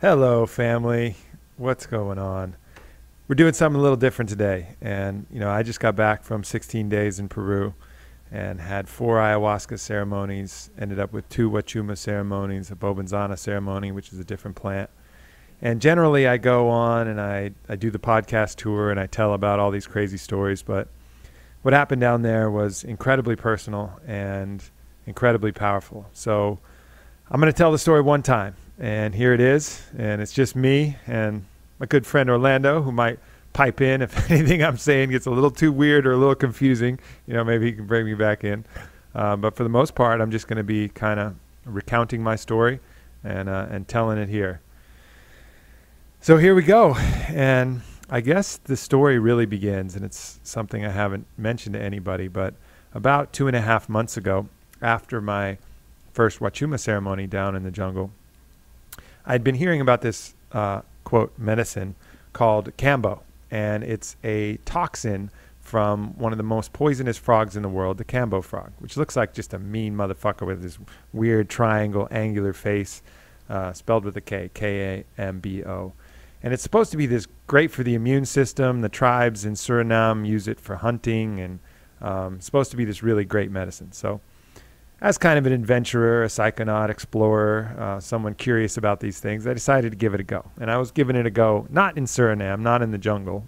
Hello, family. What's going on? We're doing something a little different today. And, you know, I just got back from 16 days in Peru and had 4 ayahuasca ceremonies, ended up with 2 Wachuma ceremonies, a Bobinsana ceremony, which is a different plant. And generally I go on and I do the podcast tour and I tell about all these crazy stories. But what happened down there was incredibly personal and incredibly powerful. So I'm going to tell the story one time. And here it is, and it's just me and my good friend Orlando, who might pipe in if anything I'm saying gets a little too weird or a little confusing. You know, maybe he can bring me back in. But for the most part, I'm just going to be kind of recounting my story and telling it here. So here we go. And I guess the story really begins, and it's something I haven't mentioned to anybody, but about 2.5 months ago, after my first Wachuma ceremony down in the jungle, I'd been hearing about this, quote, medicine called Kambo, and it's a toxin from one of the most poisonous frogs in the world, the Kambo frog, which looks like just a mean motherfucker with this weird triangle angular face, spelled with a K, K-A-M-B-O. And it's supposed to be this great for the immune system. The tribes in Suriname use it for hunting, and it's supposed to be this really great medicine. So as kind of an adventurer, a psychonaut, explorer, someone curious about these things, I decided to give it a go. And I was giving it a go, not in Suriname, not in the jungle,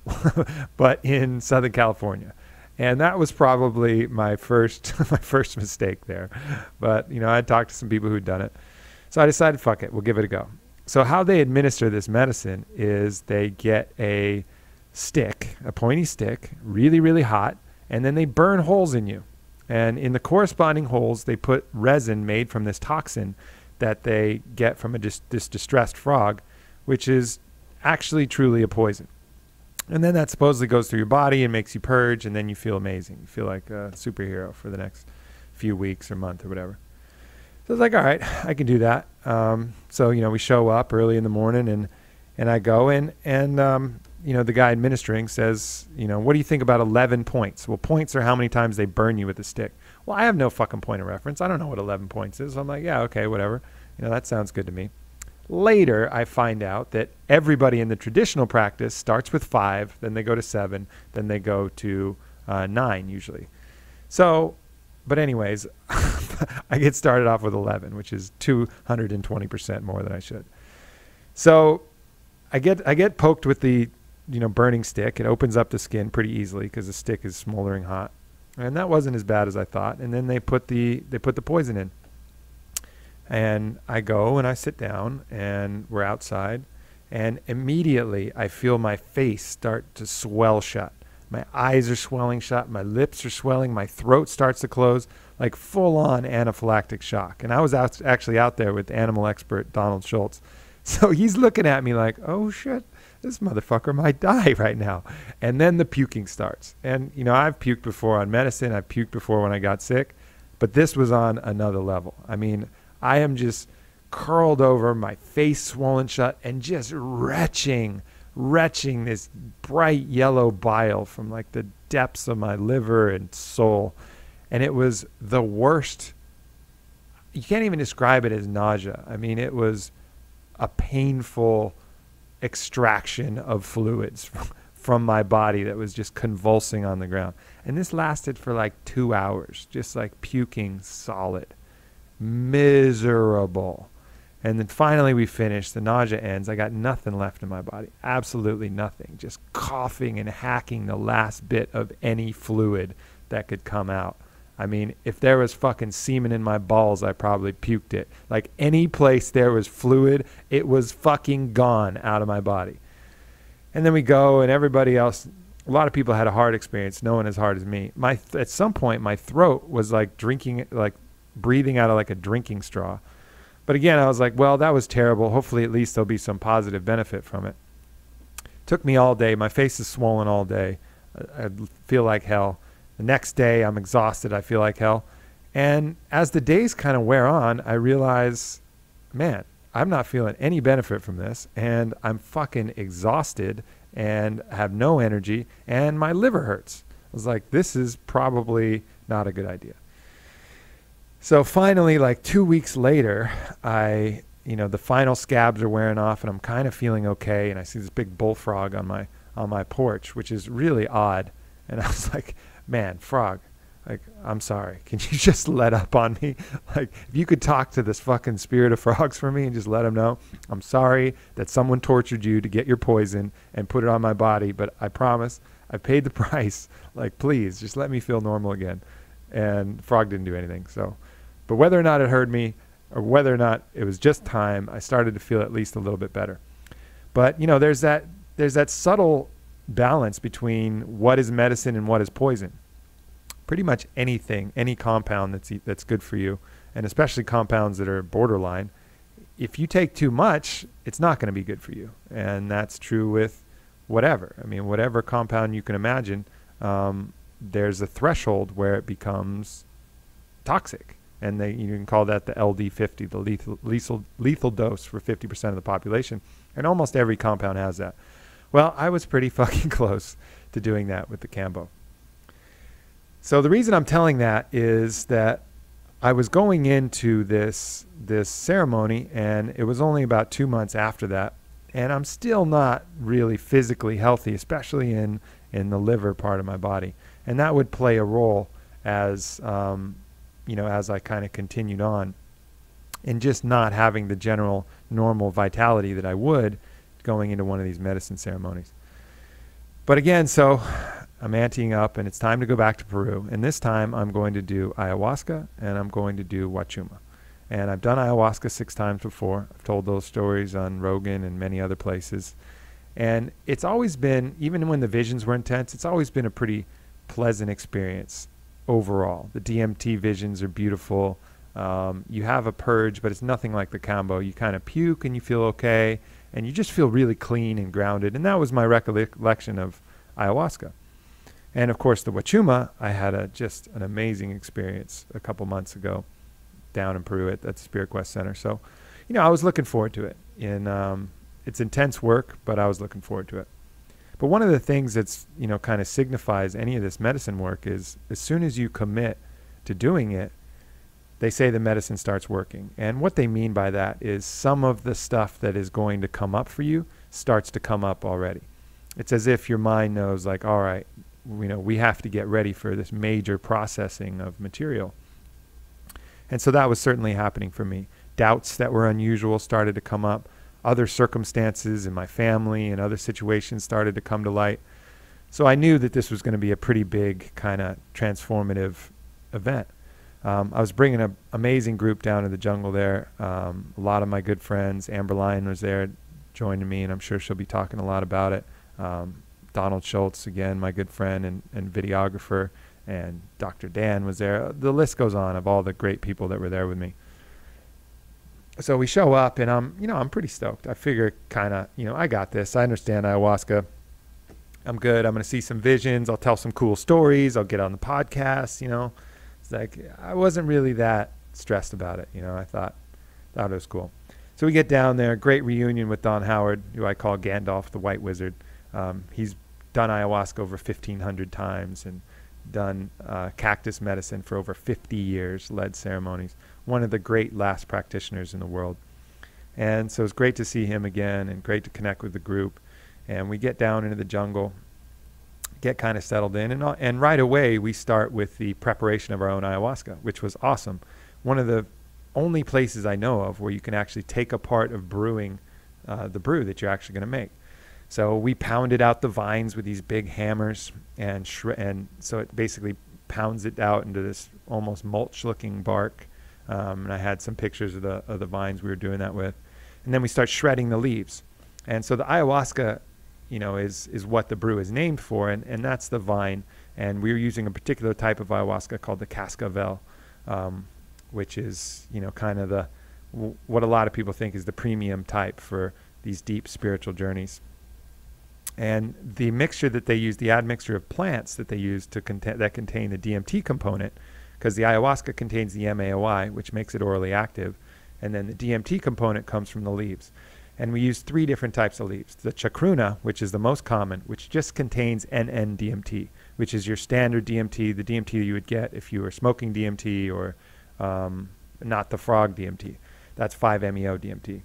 but in Southern California. And that was probably my first mistake there. But, you know, I talked to some people who'd done it. So I decided, fuck it, we'll give it a go. So how they administer this medicine is they get a stick, a pointy stick, really, really hot, and then they burn holes in you. And in the corresponding holes, they put resin made from this toxin that they get from this distressed frog, which is actually truly a poison. And then that supposedly goes through your body and makes you purge, and then you feel amazing. You feel like a superhero for the next few weeks or month or whatever. So I was like, all right, I can do that. So, you know, we show up early in the morning, and I go in, and you know, the guy administering says, you know, what do you think about 11 points? Well, points are how many times they burn you with a stick. Well, I have no fucking point of reference. I don't know what 11 points is. So I'm like, yeah, okay, whatever. You know, that sounds good to me. Later, I find out that everybody in the traditional practice starts with 5, then they go to 7, then they go to 9 usually. So, but anyways, I get started off with 11, which is 220% more than I should. So I get poked with the, you know, burning stick. It opens up the skin pretty easily because the stick is smoldering hot, and that wasn't as bad as I thought. And then they put the poison in, and I go and I sit down, and we're outside, and immediately I feel my face start to swell shut. My eyes are swelling shut, my lips are swelling, my throat starts to close, like full-on anaphylactic shock. And I was actually out there with animal expert Donald Schultz, so he's looking at me like, oh shit, this motherfucker might die right now. And then the puking starts. And, you know, I've puked before on medicine. I've puked before when I got sick. But this was on another level. I mean, I am just curled over, my face swollen shut, and just retching this bright yellow bile from like the depths of my liver and soul. And it was the worst. You can't even describe it as nausea. I mean, it was a painful extraction of fluids from my body that was just convulsing on the ground. And this lasted for like 2 hours, just like puking solid, miserable. And then finally we finished, the nausea ends, I got nothing left in my body, absolutely nothing, just coughing and hacking the last bit of any fluid that could come out. I mean, if there was fucking semen in my balls, I probably puked it. Like any place there was fluid, it was fucking gone out of my body. And then we go, and everybody else, a lot of people had a hard experience, no one as hard as me. At some point, my throat was like drinking, like breathing out of like a drinking straw. But again, I was like, well, that was terrible. Hopefully at least there'll be some positive benefit from it. Took me all day. My face is swollen all day. I feel like hell. The next day, I'm exhausted. I feel like hell. And as the days kind of wear on, I realize, man, I'm not feeling any benefit from this. And I'm fucking exhausted and have no energy. And my liver hurts. I was like, this is probably not a good idea. So finally, like 2 weeks later, I you know, the final scabs are wearing off and I'm kind of feeling okay. And I see this big bullfrog on my porch, which is really odd. And I was like, man, frog, like, I'm sorry. Can you just let up on me? Like, if you could talk to this fucking spirit of frogs for me and just let them know, I'm sorry that someone tortured you to get your poison and put it on my body. But I promise I paid the price. Like, please just let me feel normal again. And the frog didn't do anything. So, but whether or not it heard me, or whether or not it was just time, I started to feel at least a little bit better. But, you know, there's that subtle balance between what is medicine and what is poison. Pretty much anything, any compound that's good for you, and especially compounds that are borderline, if you take too much, it's not going to be good for you. And that's true with whatever. I mean, whatever compound you can imagine, there's a threshold where it becomes toxic. And you can call that the LD50, the lethal dose for 50% of the population. And almost every compound has that. Well, I was pretty fucking close to doing that with the Kambo. So the reason I'm telling that is that I was going into this ceremony, and it was only about 2 months after that. And I'm still not really physically healthy, especially in the liver part of my body. And that would play a role as... you know, as I kind of continued on, and just not having the general normal vitality that I would going into one of these medicine ceremonies. But again, so I'm anteing up, and it's time to go back to Peru. And this time I'm going to do ayahuasca, and I'm going to do Wachuma. And I've done ayahuasca 6 times before. I've told those stories on Rogan and many other places. And it's always been, even when the visions were intense, it's always been a pretty pleasant experience. Overall, the DMT visions are beautiful. You have a purge, but it's nothing like the Kambo. You kind of puke and you feel okay, and you just feel really clean and grounded. And that was my recollection of ayahuasca. And of course, the Wachuma, I had just an amazing experience a couple months ago down in Peru at the Spirit Quest Center. So, you know, I was looking forward to it. And it's intense work, but I was looking forward to it. But one of the things that's, you know, kind of signifies any of this medicine work is as soon as you commit to doing it, they say the medicine starts working. And what they mean by that is some of the stuff that is going to come up for you starts to come up already. It's as if your mind knows, like, all right, you know, we have to get ready for this major processing of material. And so that was certainly happening for me. Doubts that were unusual started to come up. Other circumstances in my family and other situations started to come to light. So I knew that this was going to be a pretty big kind of transformative event. I was bringing an amazing group down to the jungle there. A lot of my good friends. Amber Lyon was there joining me, and I'm sure she'll be talking a lot about it. Donald Schultz, again, my good friend and videographer, and Dr. Dan was there. The list goes on of all the great people that were there with me. So we show up, and I'm pretty stoked. I figure kind of, you know, I got this. I understand ayahuasca. I'm good. I'm going to see some visions. I'll tell some cool stories. I'll get on the podcast, you know. It's like I wasn't really that stressed about it, you know. I thought it was cool. So we get down there. Great reunion with Don Howard, who I call Gandalf the White Wizard. He's done ayahuasca over 1,500 times and done cactus medicine for over 50 years, led ceremonies. One of the great last practitioners in the world. And so it's great to see him again and great to connect with the group. And we get down into the jungle, get kind of settled in, and right away we start with the preparation of our own ayahuasca, which was awesome. One of the only places I know of where you can actually take a part of brewing the brew that you're actually going to make. So we pounded out the vines with these big hammers, and so it basically pounds it out into this almost mulch-looking bark. And I had some pictures of the vines we were doing that with. And then we start shredding the leaves. And so the ayahuasca, you know, is what the brew is named for, and that's the vine. And we were using a particular type of ayahuasca called the cascavel, which is, you know, kind of what a lot of people think is the premium type for these deep spiritual journeys. And the mixture that they use, the admixture of plants that they use that contain the DMT component, because the ayahuasca contains the MAOI, which makes it orally active. And then the DMT component comes from the leaves. And we use 3 different types of leaves. The chacruna, which is the most common, which just contains N,N-DMT, which is your standard DMT, the DMT that you would get if you were smoking DMT or not the frog DMT. That's 5-MeO-DMT.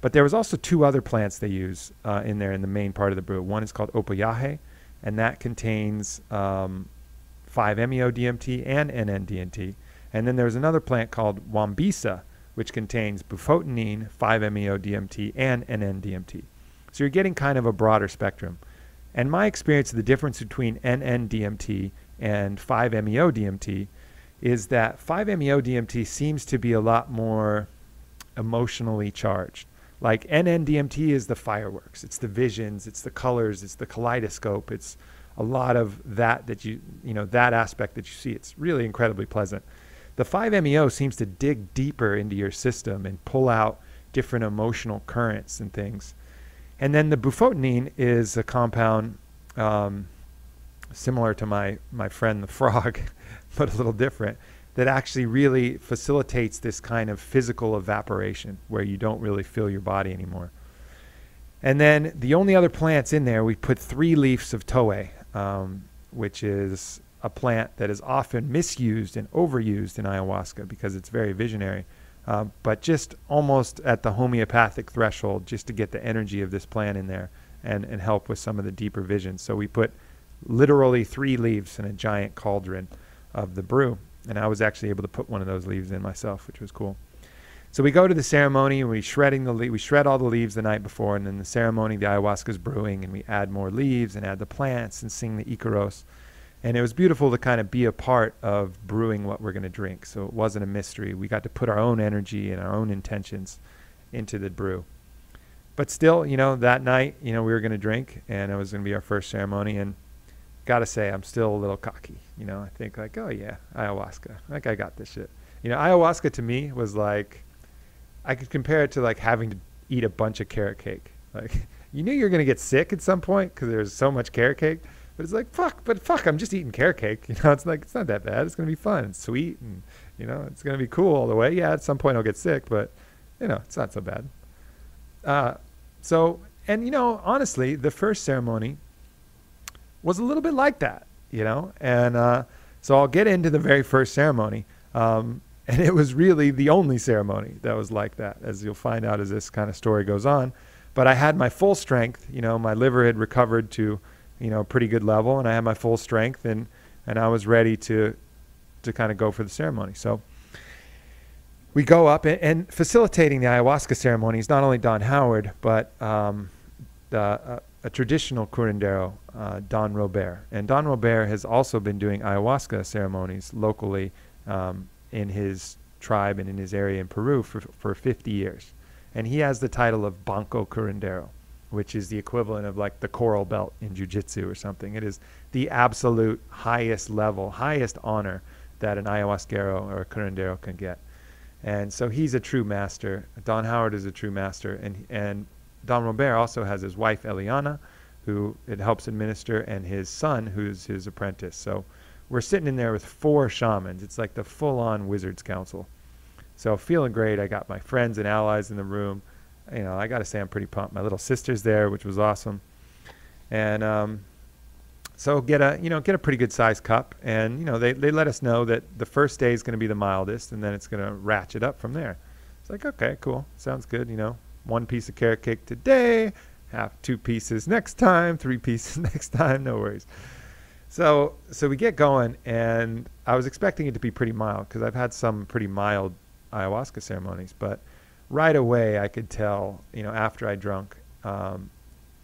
But there was also two other plants they use in there in the main part of the brew. One is called Opayahe, and that contains 5-MeO-DMT and N,N-DMT. And then there's another plant called Wambisa, which contains bufotenine, 5-MeO-DMT, and N,N-DMT. So you're getting kind of a broader spectrum. And my experience of the difference between N,N-DMT and 5-MeO-DMT is that 5-MeO-DMT seems to be a lot more emotionally charged. Like N,N-DMT is the fireworks, it's the visions, it's the colors, it's the kaleidoscope, it's a lot of that you know, that aspect that you see. It's really incredibly pleasant. The 5-MeO seems to dig deeper into your system and pull out different emotional currents and things. And then the bufotenine is a compound similar to my friend the frog, but a little different, that actually really facilitates this kind of physical evaporation where you don't really feel your body anymore. And then the only other plants in there, we put 3 leaves of toé, which is a plant that is often misused and overused in ayahuasca because it's very visionary. But just almost at the homeopathic threshold, just to get the energy of this plant in there and help with some of the deeper visions. So we put literally 3 leaves in a giant cauldron of the brew. And I was actually able to put one of those leaves in myself, which was cool. So we go to the ceremony and we shred all the leaves the night before, and then the ceremony, the ayahuasca's brewing, and we add more leaves and add the plants and sing the Icaros. And it was beautiful to kind of be a part of brewing what we're going to drink. So it wasn't a mystery. We got to put our own energy and our own intentions into the brew. But still, you know, that night, you know, we were going to drink, and it was going to be our first ceremony. And got to say, I'm still a little cocky. You know, I think like, oh yeah, ayahuasca. Like, I got this shit. You know, ayahuasca to me was like, I could compare it to like having to eat a bunch of carrot cake. Like, you knew you were going to get sick at some point because there's so much carrot cake. But it's like, fuck, I'm just eating carrot cake. You know, it's like, it's not that bad. It's going to be fun and sweet and, you know, it's going to be cool all the way. Yeah, at some point I'll get sick, but, you know, it's not so bad. And, you know, honestly, the first ceremony was a little bit like that, you know? And so I'll get into the very first ceremony. And it was really the only ceremony that was like that, as you'll find out as this kind of story goes on. But I had my full strength, you know, my liver had recovered to, you know, pretty good level, and I had my full strength, and I was ready to kind of go for the ceremony. So we go up, and facilitating the ayahuasca ceremony is not only Don Howard, but a traditional curandero, Don Robert. And Don Robert has also been doing ayahuasca ceremonies locally in his tribe and in his area in Peru for 50 years. And he has the title of banco curandero, which is the equivalent of like the coral belt in jiu-jitsu or something. It is the absolute highest level, highest honor that an ayahuasquero or a curandero can get. And so he's a true master. Don Howard is a true master. And Don Robert also has his wife, Eliana, who it helps administer, and his son, who's his apprentice. So we're sitting in there with 4 shamans. It's like the full-on wizard's council. So feeling great. I got my friends and allies in the room. You know, I got to say I'm pretty pumped. My little sister's there, which was awesome. And so get a pretty good sized cup. And, you know, they let us know that the first day is going to be the mildest, and then it's going to ratchet up from there. It's like, okay, cool. Sounds good. You know, 1 piece of carrot cake today, 2 pieces next time, 3 pieces next time. No worries. So we get going, and I was expecting it to be pretty mild because I've had some pretty mild ayahuasca ceremonies, but right away I could tell, you know, after I drunk, and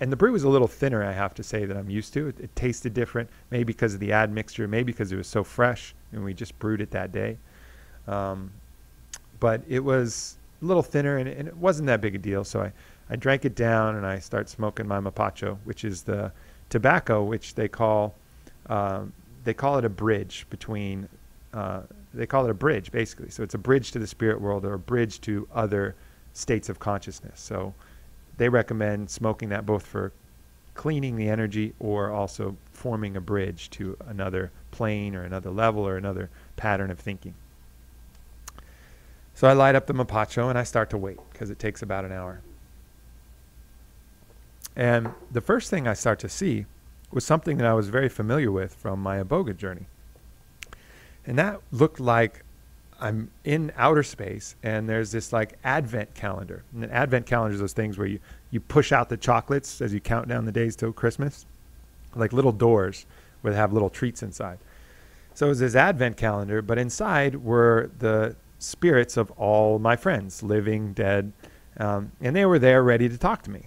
the brew was a little thinner, I have to say, than I'm used to. It tasted different, maybe because of the admixture, maybe because it was so fresh and we just brewed it that day. But it was a little thinner, and it wasn't that big a deal. So I drank it down, and I start smoking my mapacho, which is the tobacco, which they call it a bridge between, they call it a bridge, basically. So it's a bridge to the spirit world, or a bridge to other states of consciousness. So they recommend smoking that both for cleaning the energy, or also forming a bridge to another plane or another level or another pattern of thinking. So I light up the mapacho, and I start to wait, because it takes about an hour. And the first thing I start to see was something that I was very familiar with from my Iboga journey. And that looked like I'm in outer space, and there's this like advent calendar. And an advent calendar is those things where you push out the chocolates as you count down the days till Christmas, like little doors where they have little treats inside. So it was this advent calendar, but inside were the spirits of all my friends, living, dead, and they were there ready to talk to me.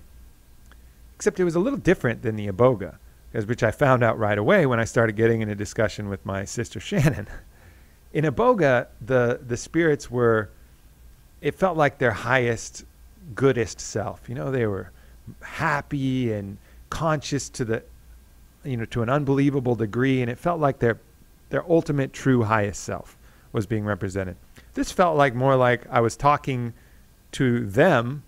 Except it was a little different than the Iboga, which I found out right away when I started getting in a discussion with my sister Shannon. In Iboga, the spirits were, it felt like their highest, goodest self. You know, they were happy and conscious to the, you know, to an unbelievable degree, and it felt like their ultimate true highest self was being represented. This felt like more like I was talking to them,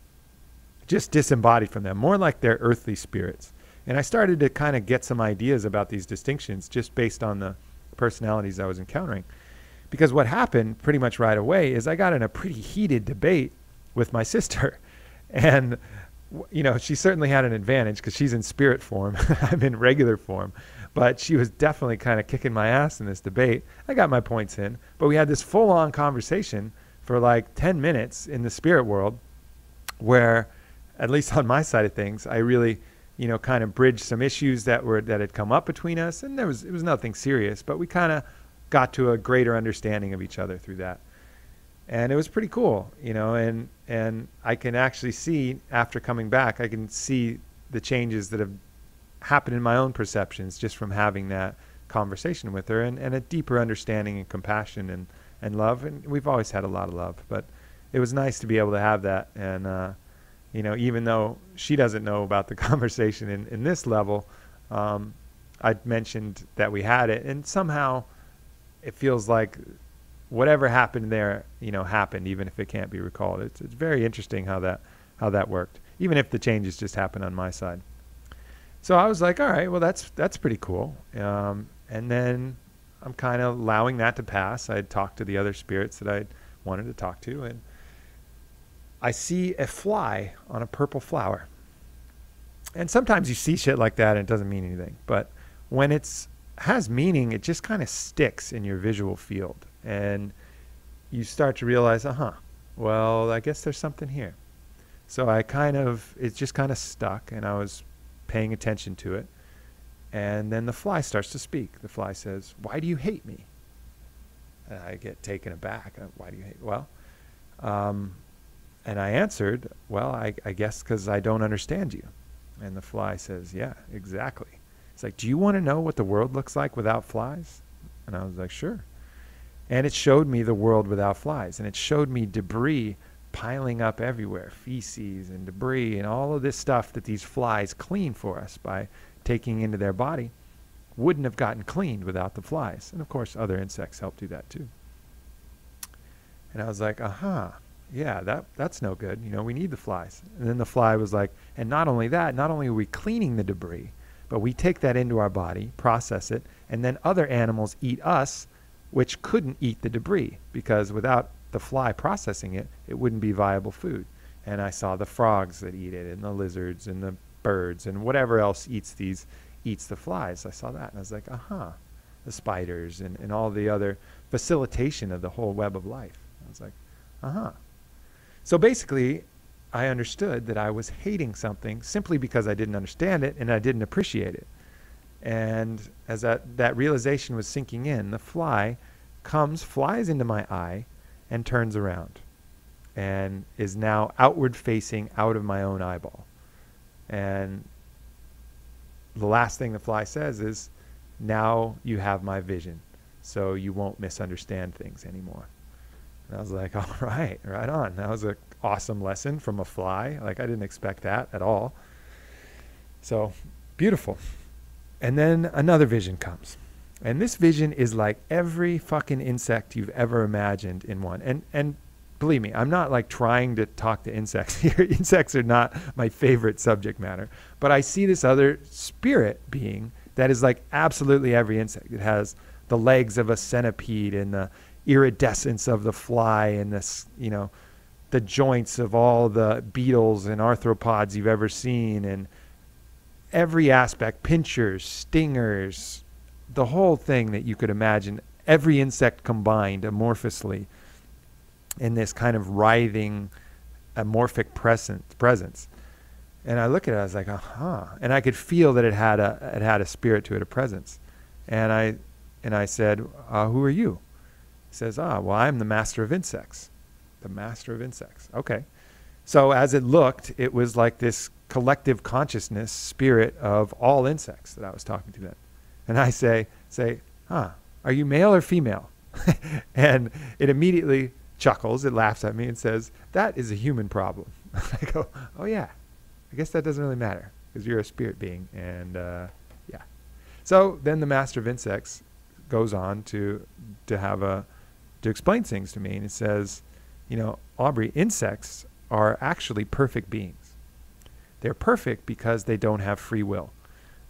just disembodied from them, more like their earthly spirits. And I started to kind of get some ideas about these distinctions just based on the personalities I was encountering. Because what happened pretty much right away is I got in a pretty heated debate with my sister. And, you know, she certainly had an advantage because she's in spirit form. I'm in regular form. But she was definitely kind of kicking my ass in this debate. I got my points in, but we had this full-on conversation for like 10 minutes in the spirit world where, at least on my side of things, I really, you know, kind of bridged some issues that had come up between us. And it was nothing serious, but we kind of got to a greater understanding of each other through that. And it was pretty cool, you know, and I can actually see, after coming back, I can see the changes that have happened in my own perceptions just from having that conversation with her, and a deeper understanding and compassion and love. And we've always had a lot of love, but it was nice to be able to have that. And you know, even though she doesn't know about the conversation in this level, I'd mentioned that we had it, and somehow it feels like whatever happened there, you know, happened, even if it can't be recalled. It's very interesting how that worked, even if the changes just happened on my side. So I was like, all right, well, that's pretty cool. And then I'm kind of allowing that to pass. I had talked to the other spirits that I wanted to talk to, and I see a fly on a purple flower. And sometimes you see shit like that and it doesn't mean anything. But when it has meaning, it just kind of sticks in your visual field. And you start to realize, well, I guess there's something here. So it just kind of stuck, and I was paying attention to it. And then the fly starts to speak. The fly says, "Why do you hate me?" And I get taken aback. Why do you hate me? Well, and I answered, "Well, I guess because I don't understand you." And the fly says, "Yeah, exactly." It's like, "Do you want to know what the world looks like without flies?" And I was like, "Sure." And it showed me the world without flies. And it showed me debris piling up everywhere, feces and debris and all of this stuff that these flies clean for us by taking into their body wouldn't have gotten cleaned without the flies. And of course, other insects help do that too. And I was like, yeah, that's no good. You know, we need the flies. And then the fly was like, and not only that, not only are we cleaning the debris, but we take that into our body, process it, and then other animals eat us, which couldn't eat the debris, because without the fly processing it, it wouldn't be viable food. And I saw the frogs that eat it, and the lizards, and the birds, and whatever else eats the flies. I saw that, and I was like, the spiders, and all the other facilitation of the whole web of life. I was like, So basically, I understood that I was hating something simply because I didn't understand it, and I didn't appreciate it. And as that realization was sinking in, the fly flies into my eye and turns around and is now outward facing out of my own eyeball. And the last thing the fly says is, "Now you have my vision, so you won't misunderstand things anymore." And I was like, all right, right on. That was an awesome lesson from a fly. Like, I didn't expect that at all. So beautiful. And then another vision comes. And this vision is like every fucking insect you've ever imagined in one. And believe me, I'm not like trying to talk to insects here. Insects are not my favorite subject matter. But I see this other spirit being that is like absolutely every insect. It has the legs of a centipede and the iridescence of the fly and this, you know, the joints of all the beetles and arthropods you've ever seen, and every aspect, pinchers, stingers, the whole thing that you could imagine, every insect combined amorphously in this kind of writhing, amorphic presence. And I look at it, I was like, aha. And I could feel that it had a spirit to it, a presence. And I said, who are you? He says, well, I'm the master of insects. The master of insects. Okay. So as it looked, it was like this collective consciousness spirit of all insects that I was talking to then. And I say, are you male or female? And it immediately chuckles, it laughs at me and says, that is a human problem. I go, oh yeah, I guess that doesn't really matter because you're a spirit being. And yeah. So then the master of insects goes on to explain things to me, and it says, you know, Aubrey, insects are actually perfect beings. They're perfect because they don't have free will.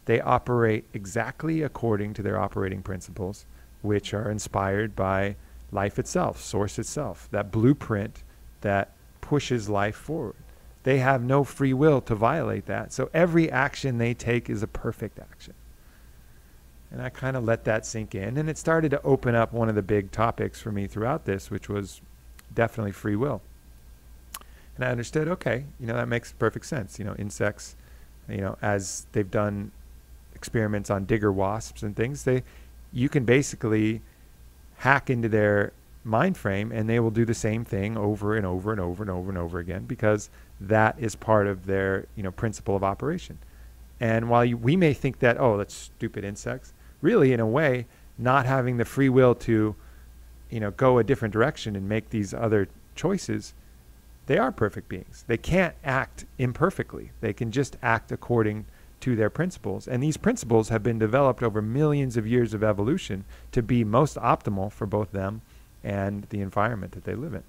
They operate exactly according to their operating principles, which are inspired by life itself, source itself, that blueprint that pushes life forward. They have no free will to violate that. So every action they take is a perfect action. And I kind of let that sink in, and it started to open up one of the big topics for me throughout this, which was definitely free will. And I understood, okay, you know, that makes perfect sense. You know, insects, you know, as they've done experiments on digger wasps and things, you can basically hack into their mind frame and they will do the same thing over and over and over and over and over again, because that is part of their, you know, principle of operation. And while we may think that, oh, that's stupid insects, really, in a way, not having the free will to, you know, go a different direction and make these other choices, they are perfect beings. They can't act imperfectly. They can just act according to their principles. And these principles have been developed over millions of years of evolution to be most optimal for both them and the environment that they live in.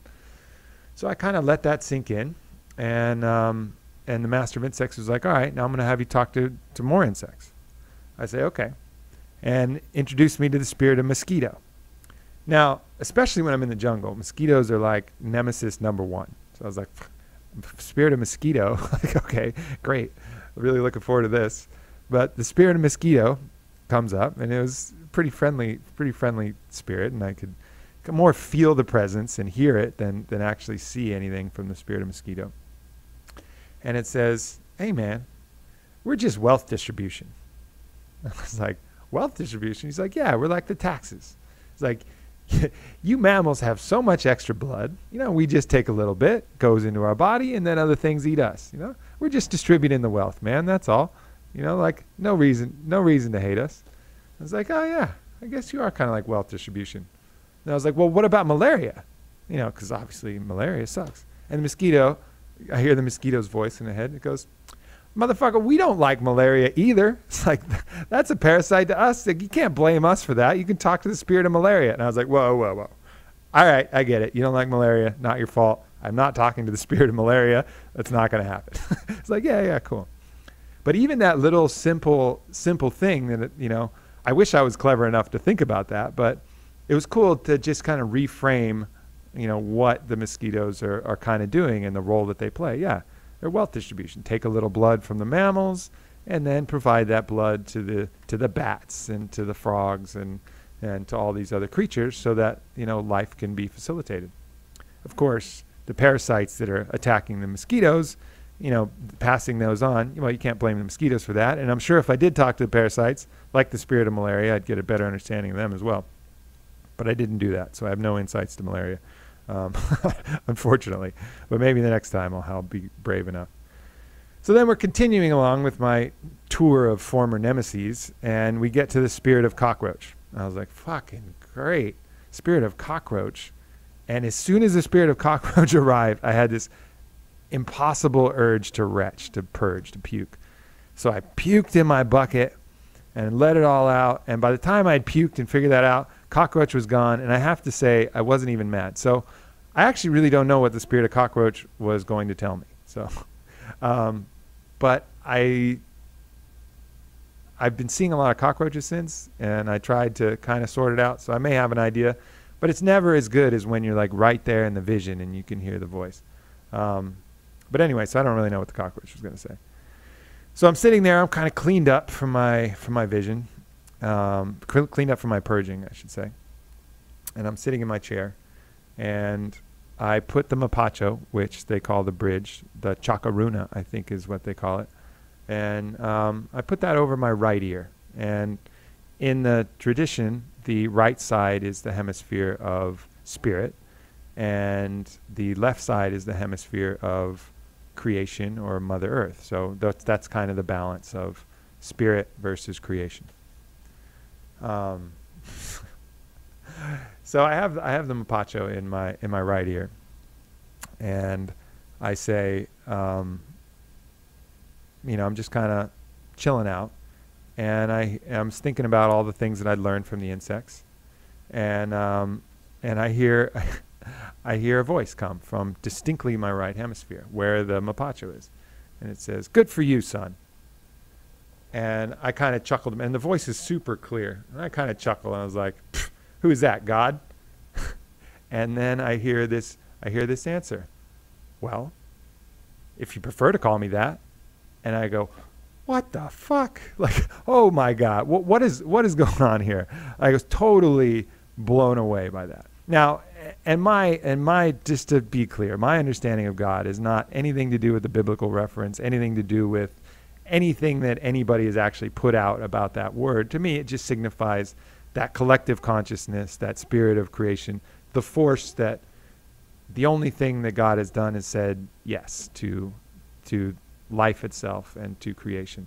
So I kind of let that sink in, and the master of insects was like, all right, now I'm going to have you talk to more insects. I say, okay, and introduced me to the spirit of mosquito. Now, especially when I'm in the jungle, mosquitoes are like nemesis number one. So I was like, spirit of mosquito, like, okay, great. Really looking forward to this. But the spirit of mosquito comes up, and it was pretty friendly spirit, and I could more feel the presence and hear it than actually see anything from the spirit of mosquito. And it says, hey man, we're just wealth distribution. I was like, wealth distribution? He's like, yeah, we're like the taxes. It's like, you mammals have so much extra blood, you know, we just take a little bit, goes into our body, and then other things eat us, you know? We're just distributing the wealth, man, that's all. You know, like, no reason to hate us. I was like, oh yeah, I guess you are kind of like wealth distribution. And I was like, well, what about malaria? You know, because obviously malaria sucks. And the mosquito, I hear the mosquito's voice in the head, it goes, motherfucker, we don't like malaria either. It's like, that's a parasite to us. Like, you can't blame us for that. You can talk to the spirit of malaria. And I was like, whoa, whoa, whoa. All right, I get it. You don't like malaria, not your fault. I'm not talking to the spirit of malaria. That's not going to happen. It's like, yeah, yeah, cool. But even that little simple thing that, you know, I wish I was clever enough to think about that, but it was cool to just kind of reframe, you know, what the mosquitoes are kind of doing and the role that they play. Yeah, they're wealth distribution. Take a little blood from the mammals and then provide that blood to the bats and to the frogs and to all these other creatures so that, you know, life can be facilitated. Of course, the parasites that are attacking the mosquitoes, you know, passing those on, well, you can't blame the mosquitoes for that. And I'm sure if I did talk to the parasites, like the spirit of malaria, I'd get a better understanding of them as well. But I didn't do that, so I have no insights to malaria, unfortunately. But maybe the next time I'll be brave enough. So then we're continuing along with my tour of former nemeses, and we get to the spirit of cockroach. I was like, fucking great, spirit of cockroach. And as soon as the spirit of cockroach arrived, I had this impossible urge to retch, to purge, to puke. So I puked in my bucket and let it all out. And by the time I'd puked and figured that out, cockroach was gone, and I have to say I wasn't even mad. So I actually really don't know what the spirit of cockroach was going to tell me. So, but I've been seeing a lot of cockroaches since, and I tried to kind of sort it out. So I may have an idea, but it's never as good as when you're like right there in the vision and you can hear the voice. But anyway, so I don't really know what the cockroach was going to say. So I'm sitting there, I'm kind of cleaned up from my vision. Cleaned up from my purging, I should say. And I'm sitting in my chair, and I put the mapacho, which they call the bridge, the chacruna, I think is what they call it. And I put that over my right ear. And in the tradition, the right side is the hemisphere of spirit, and the left side is the hemisphere of creation or Mother Earth. So that's kind of the balance of spirit versus creation. So I have the mapacho in my right ear, and I say, you know, I'm just kind of chilling out, and I'm thinking about all the things that I'd learned from the insects, and I hear I hear a voice come from distinctly my right hemisphere where the mapacho is, and it says, "Good for you, son." And I kind of chuckled, and the voice is super clear, and I kind of chuckled, and I was like, "Who is that, God?" And then I hear this answer, "Well, if you prefer to call me that." And I go, "What the fuck? Like, oh my God, what is going on here?" I was totally blown away by that. Now, and my just to be clear, my understanding of God is not anything to do with the biblical reference, anything to do with anything that anybody has actually put out about that word. To me, it just signifies that collective consciousness, that spirit of creation, the force that the only thing that God has done is said yes to life itself and to creation.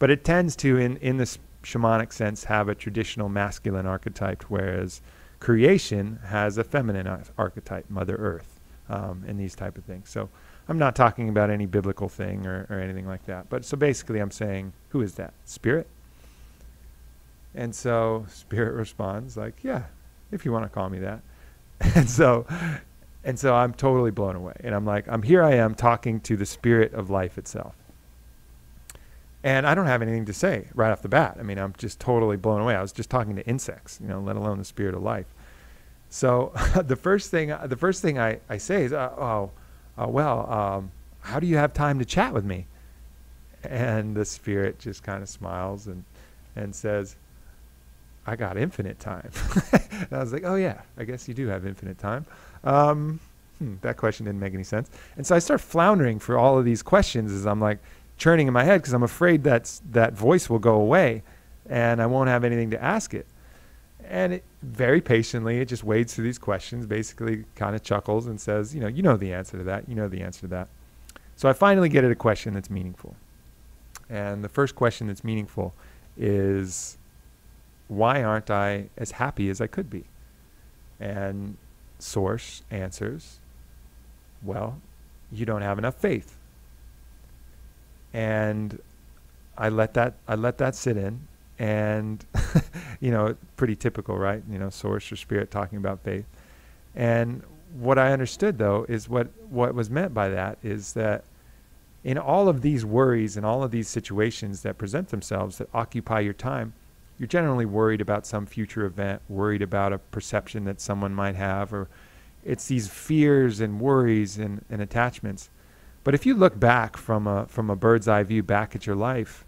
But it tends to, in this shamanic sense, have a traditional masculine archetype, whereas creation has a feminine archetype, Mother Earth, and these type of things. So I'm not talking about any biblical thing or anything like that. But so basically I'm saying, who is that? Spirit? And so Spirit responds like, "Yeah, if you want to call me that." And so I'm totally blown away. And I'm like, here I am talking to the spirit of life itself. And I don't have anything to say right off the bat. I mean, I'm just totally blown away. I was just talking to insects, you know, let alone the spirit of life. So the first thing I say is, how do you have time to chat with me? And the spirit just kind of smiles and says, "I got infinite time." And I was like, "Oh yeah, I guess you do have infinite time." That question didn't make any sense. And so I start floundering for all of these questions as I'm like churning in my head, because I'm afraid that voice will go away and I won't have anything to ask it. And it very patiently, it just wades through these questions, basically kind of chuckles and says, you know the answer to that, you know the answer to that. So I finally get at a question that's meaningful. And the first question that's meaningful is, why aren't I as happy as I could be? And source answers, "Well, you don't have enough faith." And I let that sit in, and you know, pretty typical, right? You know, source or spirit talking about faith. And what I understood though is what was meant by that is that in all of these worries and all of these situations that present themselves that occupy your time, you're generally worried about some future event, worried about a perception that someone might have, or it's these fears and worries and attachments. But if you look back from a bird's eye view back at your life,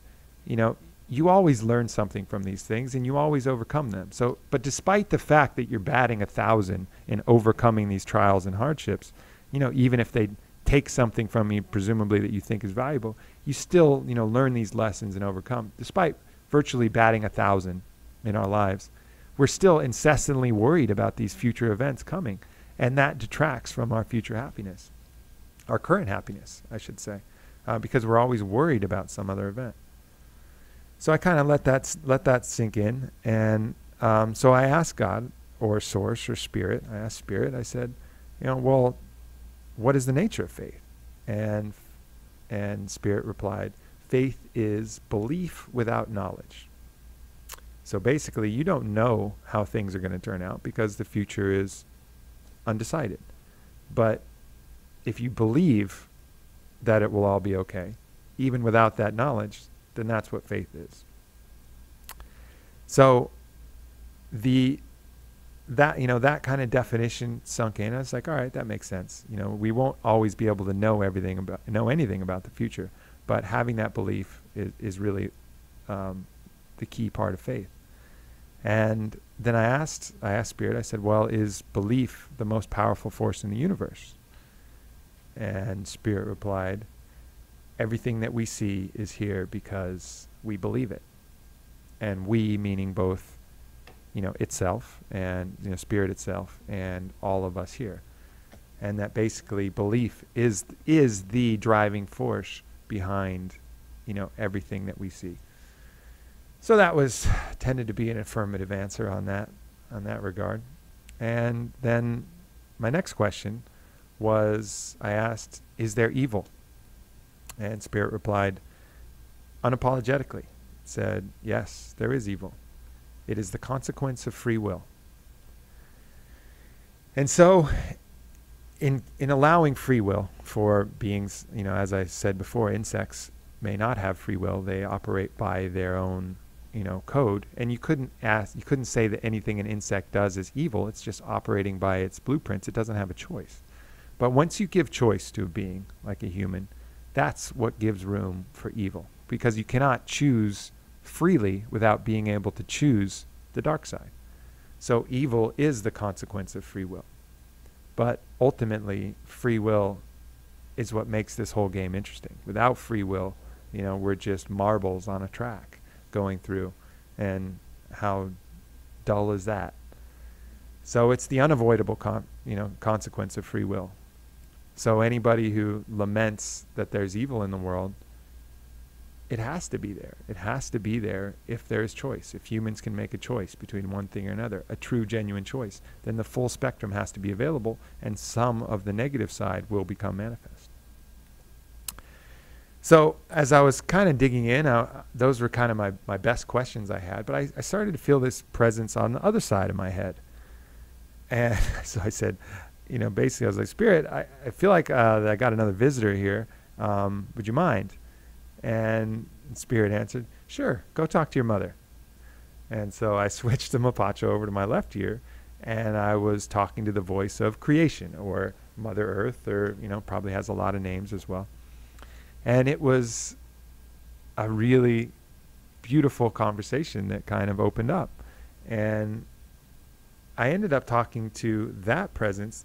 you know, you always learn something from these things and you always overcome them. So, but despite the fact that you're batting 1,000 in overcoming these trials and hardships, you know, even if they take something from you, presumably that you think is valuable, you still, you know, learn these lessons and overcome. Despite virtually batting 1,000 in our lives, we're still incessantly worried about these future events coming, and that detracts from our future happiness, our current happiness, I should say, because we're always worried about some other event. So I kind of let that sink in, and so I asked God or Source or Spirit. I asked Spirit. I said, you know, well, what is the nature of faith? And Spirit replied, "Faith is belief without knowledge." So basically, you don't know how things are going to turn out because the future is undecided. But if you believe that it will all be okay, even without that knowledge, then that's what faith is. So that kind of definition sunk in. I was like, all right, that makes sense. You know, we won't always be able to know anything about the future, but having that belief is really the key part of faith. And then I asked Spirit, I said, well, is belief the most powerful force in the universe? And Spirit replied, everything that we see is here because we believe it. And we meaning both, you know, itself and, you know, Spirit itself and all of us here. And that basically belief is the driving force behind, you know, everything that we see. So that was tended to be an affirmative answer on that regard. And then my next question was, I asked, is there evil? And Spirit replied unapologetically, said, yes, there is evil. It is the consequence of free will. And so in allowing free will for beings, you know, as I said before, insects may not have free will. They operate by their own, you know, code. And you couldn't say that anything an insect does is evil. It's just operating by its blueprints. It doesn't have a choice. But once you give choice to a being like a human, that's what gives room for evil, because you cannot choose freely without being able to choose the dark side. So evil is the consequence of free will. But ultimately, free will is what makes this whole game interesting. Without free will, you know, we're just marbles on a track going through, and how dull is that? So it's the unavoidable consequence of free will. So anybody who laments that there's evil in the world, it has to be there. It has to be there if there is choice. If humans can make a choice between one thing or another, a true, genuine choice, then the full spectrum has to be available, and some of the negative side will become manifest. So as I was kind of digging in, those were kind of my best questions I had, but I started to feel this presence on the other side of my head. And so I said, you know, basically I was like, Spirit, I feel like that I got another visitor here. Would you mind? And Spirit answered, sure, go talk to your mother. And so I switched the mapacho over to my left ear, and I was talking to the voice of creation, or Mother Earth, or, you know, probably has a lot of names as well. And it was a really beautiful conversation that kind of opened up. And I ended up talking to that presence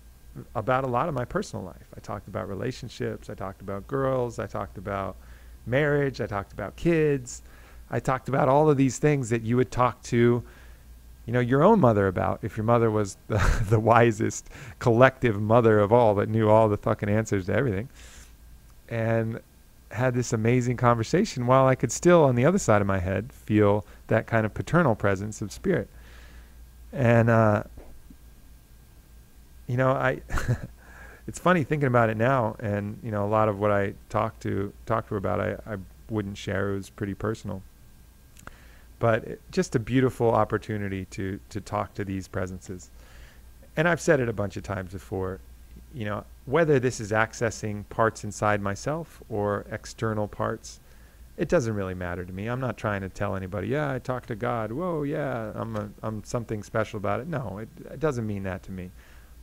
about a lot of my personal life. I talked about relationships, I talked about girls, I talked about marriage, I talked about kids, I talked about all of these things that you would talk to, you know, your own mother about, if your mother was the wisest collective mother of all that knew all the fucking answers to everything. And had this amazing conversation while I could still, on the other side of my head, feel that kind of paternal presence of Spirit. And you know, it's funny thinking about it now, and, you know, a lot of what I talked to her about, I wouldn't share. It was pretty personal. But just a beautiful opportunity to talk to these presences. And I've said it a bunch of times before, you know, whether this is accessing parts inside myself or external parts, it doesn't really matter to me. I'm not trying to tell anybody, yeah, I talk to God. Whoa, yeah, I'm something special about it. No, it doesn't mean that to me.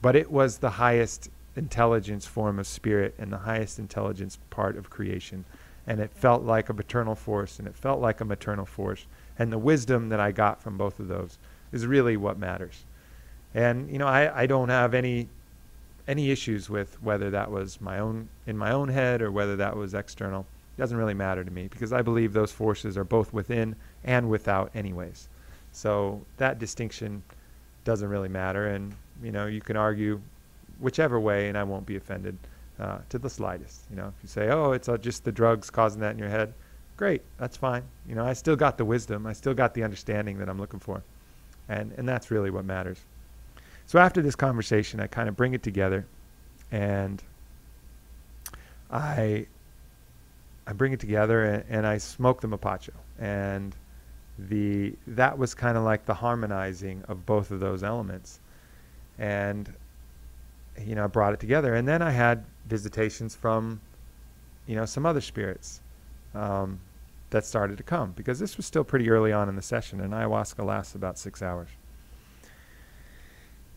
But it was the highest intelligence form of Spirit and the highest intelligence part of creation. And it felt like a paternal force, and it felt like a maternal force. And the wisdom that I got from both of those is really what matters. And, you know, I don't have any issues with whether that was in my own head or whether that was external. It doesn't really matter to me, because I believe those forces are both within and without anyways. So that distinction doesn't really matter. And, you know, you can argue whichever way, and I won't be offended to the slightest. You know, if you say, oh, it's just the drugs causing that in your head, great, that's fine. You know, I still got the wisdom. I still got the understanding that I'm looking for. And that's really what matters. So after this conversation, I kind of bring it together, and I bring it together, and I smoke the mapacho. And that was kind of like the harmonizing of both of those elements. And, you know, I brought it together. And then I had visitations from, you know, some other spirits that started to come, because this was still pretty early on in the session, and ayahuasca lasts about 6 hours.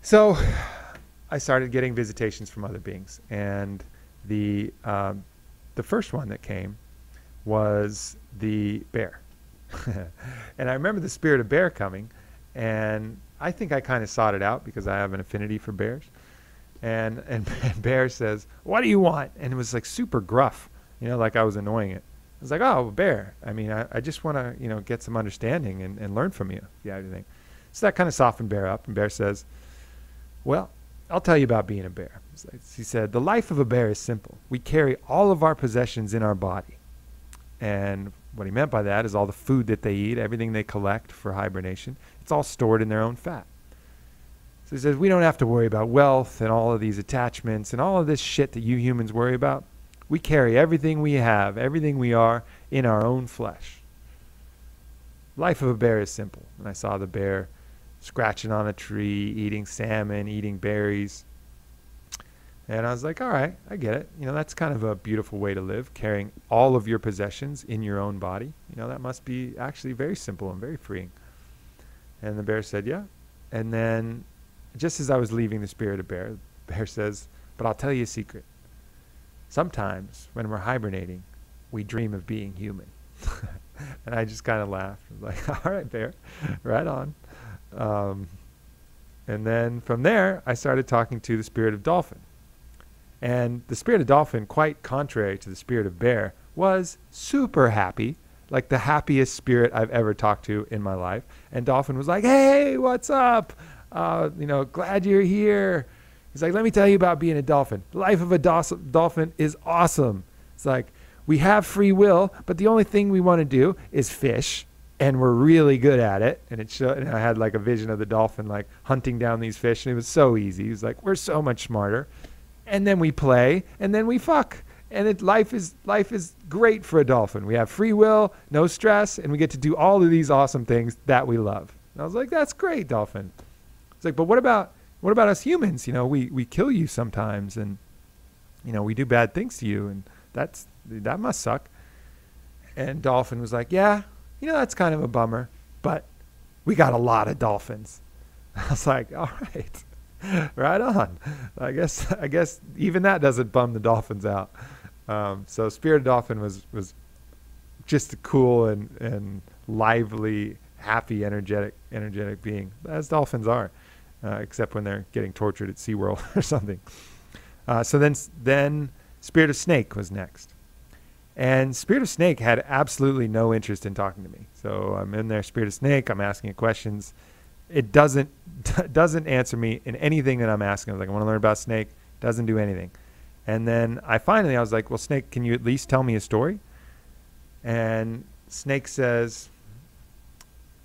So I started getting visitations from other beings. And the first one that came was the bear. And I remember the spirit of bear coming, And I think I kind of sought it out because I have an affinity for bears. And Bear says, "What do you want?" And it was like super gruff, you know, like I was annoying it. I was like, "Oh, Bear, I mean, I just want to, you know, get some understanding and learn from you." Yeah, everything. So that kind of softened Bear up. And Bear says, "Well, I'll tell you about being a bear." He said, "The life of a bear is simple. We carry all of our possessions in our body." And what he meant by that is all the food that they eat, everything they collect for hibernation, it's all stored in their own fat. So he says, we don't have to worry about wealth and all of these attachments and all of this shit that you humans worry about. We carry everything we have, everything we are, in our own flesh. Life of a bear is simple. And I saw the bear scratching on a tree, eating salmon, eating berries. And I was like, all right, I get it. You know, that's kind of a beautiful way to live, carrying all of your possessions in your own body. You know, that must be actually very simple and very freeing. And the bear said, yeah. And then just as I was leaving the spirit of bear, the bear says, but I'll tell you a secret. Sometimes when we're hibernating, we dream of being human. And I just kind of laughed. I was like, all right, Bear, right on. And then from there, I started talking to the spirit of dolphin. And the spirit of dolphin, quite contrary to the spirit of bear, was super happy, like the happiest spirit I've ever talked to in my life. And dolphin was like, hey, what's up? You know, glad you're here. He's like, let me tell you about being a dolphin. The life of a dolphin is awesome. It's like, we have free will, but the only thing we want to do is fish. And we're really good at it. And it showed, and I had like a vision of the dolphin like hunting down these fish. And it was so easy. He was like, we're so much smarter. And then we play, and then we fuck. And life is great for a dolphin. We have free will, no stress, and we get to do all of these awesome things that we love. And I was like, that's great, dolphin. It's like, but what about us humans? You know, we kill you sometimes, and you know, we do bad things to you, and that must suck. And dolphin was like, yeah, you know, that's kind of a bummer, but we got a lot of dolphins. I was like, all right. Right on. I guess even that doesn't bum the dolphins out. So Spirit Dolphin was just a cool and lively, happy, energetic being, as dolphins are, except when they're getting tortured at SeaWorld or something. So then Spirit of Snake was next. And Spirit of Snake had absolutely no interest in talking to me. So I'm in there, Spirit of Snake, I'm asking it questions. It doesn't answer me in anything that I'm asking. I was like, I want to learn about Snake. Doesn't do anything. And then I was like, well, Snake, can you at least tell me a story? And Snake says,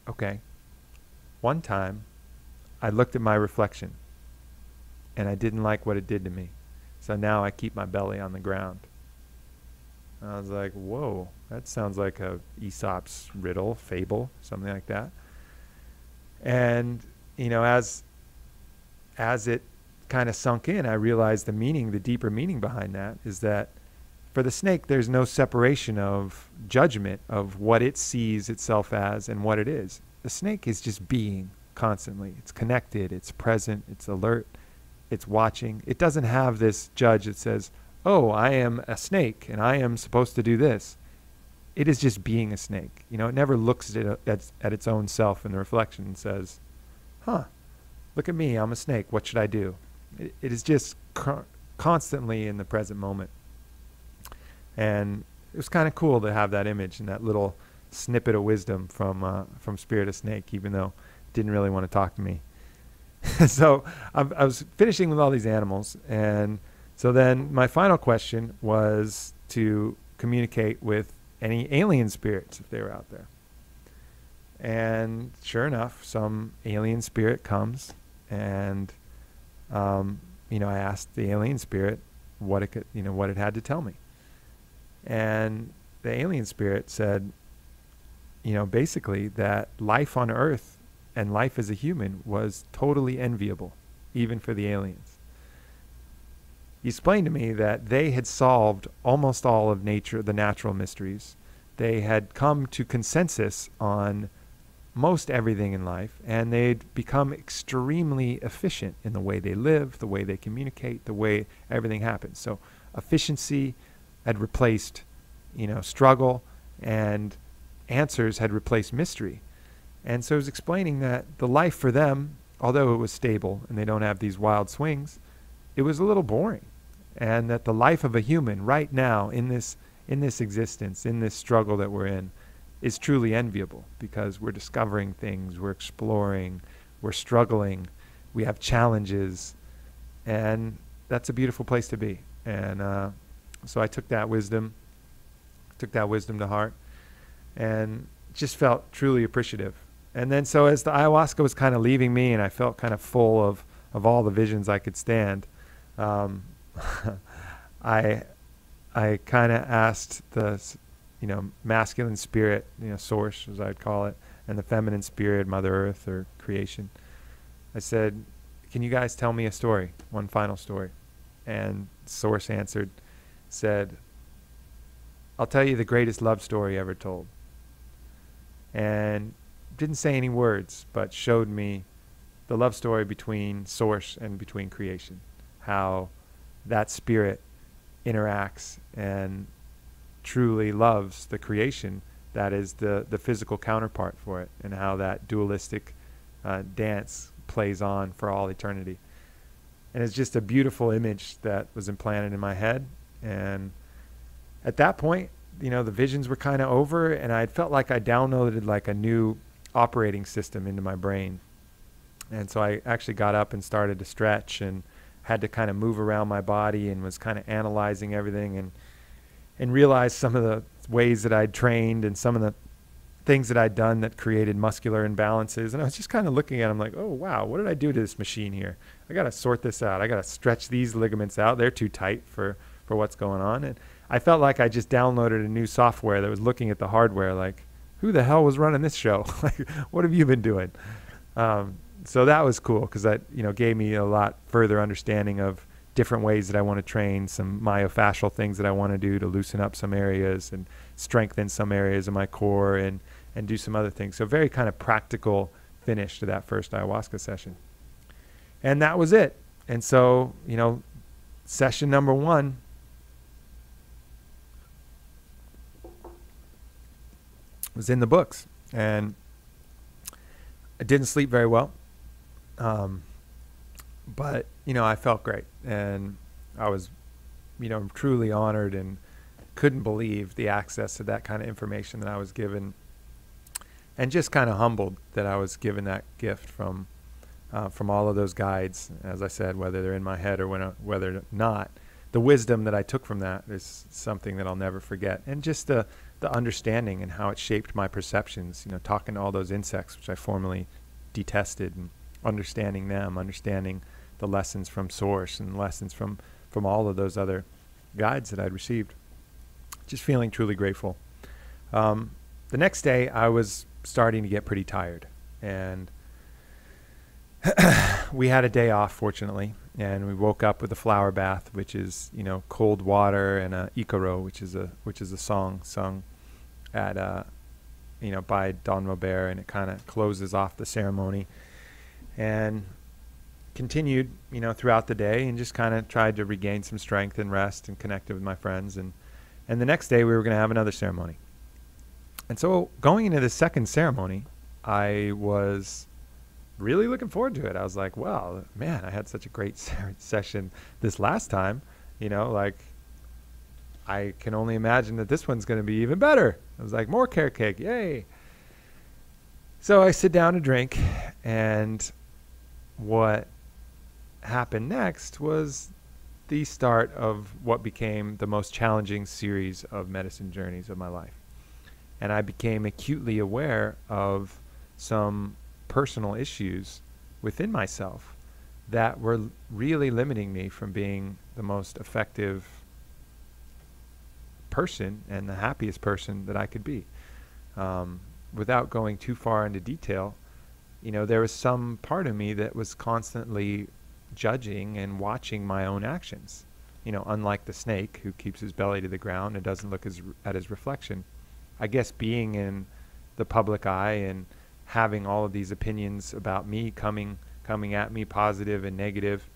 okay. One time I looked at my reflection and I didn't like what it did to me. So now I keep my belly on the ground. And I was like, whoa, that sounds like a Aesop's riddle, fable, something like that. And, you know, as it kind of sunk in, I realized the deeper meaning behind that is that for the snake, there's no separation of judgment of what it sees itself as and what it is. The snake is just being constantly. It's connected, it's present, it's alert, it's watching. It doesn't have this judge that says, oh, I am a snake and I am supposed to do this. It is just being a snake. You know, it never looks at its own self in the reflection and says, huh, look at me, I'm a snake, what should I do? It is just constantly in the present moment. And it was kind of cool to have that image and that little snippet of wisdom from Spirit of Snake, even though it didn't really want to talk to me. So I was finishing with all these animals. And so then my final question was to communicate with any alien spirits if they were out there. And sure enough, some alien spirit comes, and you know, I asked the alien spirit what it could, you know, what it had to tell me. And the alien spirit said, you know, basically that life on Earth and life as a human was totally enviable, even for the aliens. He explained to me that they had solved almost all of nature, the natural mysteries. They had come to consensus on most everything in life, and they'd become extremely efficient in the way they live, the way they communicate, the way everything happens. So efficiency had replaced, you know, struggle, and answers had replaced mystery. And so he's explaining that the life for them, although it was stable and they don't have these wild swings, it was a little boring, and that the life of a human right now in this existence, in this struggle that we're in, is truly enviable, because we're discovering things, we're exploring, we're struggling, we have challenges, and that's a beautiful place to be. And so I took that wisdom to heart and just felt truly appreciative. And then so as the ayahuasca was kind of leaving me and I felt kind of full of all the visions I could stand, I kind of asked the, you know, masculine spirit, you know, source as I'd call it, and the feminine spirit, Mother Earth or creation. I said, can you guys tell me a story, one final story? And source answered, said, I'll tell you the greatest love story ever told. And didn't say any words, but showed me the love story between source and between creation, how that spirit interacts and truly loves the creation that is the physical counterpart for it, and how that dualistic dance plays on for all eternity. And it's just a beautiful image that was implanted in my head. And at that point, you know, the visions were kind of over, and I felt like I downloaded like a new operating system into my brain. And so I actually got up and started to stretch and had to kind of move around my body and was kind of analyzing everything, and realized some of the ways that I'd trained and some of the things that I'd done that created muscular imbalances. And I was just kind of looking at them like, oh wow, what did I do to this machine here? I got to sort this out. I got to stretch these ligaments out. They're too tight for what's going on. And I felt like I just downloaded a new software that was looking at the hardware like, who the hell was running this show? Like, what have you been doing? So that was cool, because that, you know, gave me a lot further understanding of different ways that I want to train, some myofascial things that I want to do to loosen up some areas and strengthen some areas of my core, and do some other things. So very kind of practical finish to that first ayahuasca session. And that was it. And so, you know, session number one, was in the books, and I didn't sleep very well, but you know, I felt great, and I was, you know, truly honored and couldn't believe the access to that kind of information that I was given, and just kind of humbled that I was given that gift from all of those guides. As I said, whether they're in my head or whether not, the wisdom that I took from that is something that I'll never forget, and just the understanding and how it shaped my perceptions, you know, talking to all those insects, which I formerly detested, and understanding them, understanding the lessons from source and lessons from all of those other guides that I'd received. Just feeling truly grateful. The next day I was starting to get pretty tired, and we had a day off, fortunately, and we woke up with a flower bath, which is, you know, cold water, and a Icaro, which is a song sung at you know, by Don Robert, and it kind of closes off the ceremony. And continued, you know, throughout the day, and just kind of tried to regain some strength and rest and connected with my friends. And the next day we were going to have another ceremony. And so going into the second ceremony, I was really looking forward to it. I was like, wow, man, I had such a great session this last time, you know, like I can only imagine that this one's going to be even better. I was like, more carrot cake, yay. So I sit down to drink, and what happened next was the start of what became the most challenging series of medicine journeys of my life. And I became acutely aware of some personal issues within myself that were really limiting me from being the most effective person and the happiest person that I could be. Without going too far into detail, you know, there was some part of me that was constantly judging and watching my own actions, you know, unlike the snake who keeps his belly to the ground and doesn't look at his reflection. I guess being in the public eye and having all of these opinions about me coming at me, positive and negative,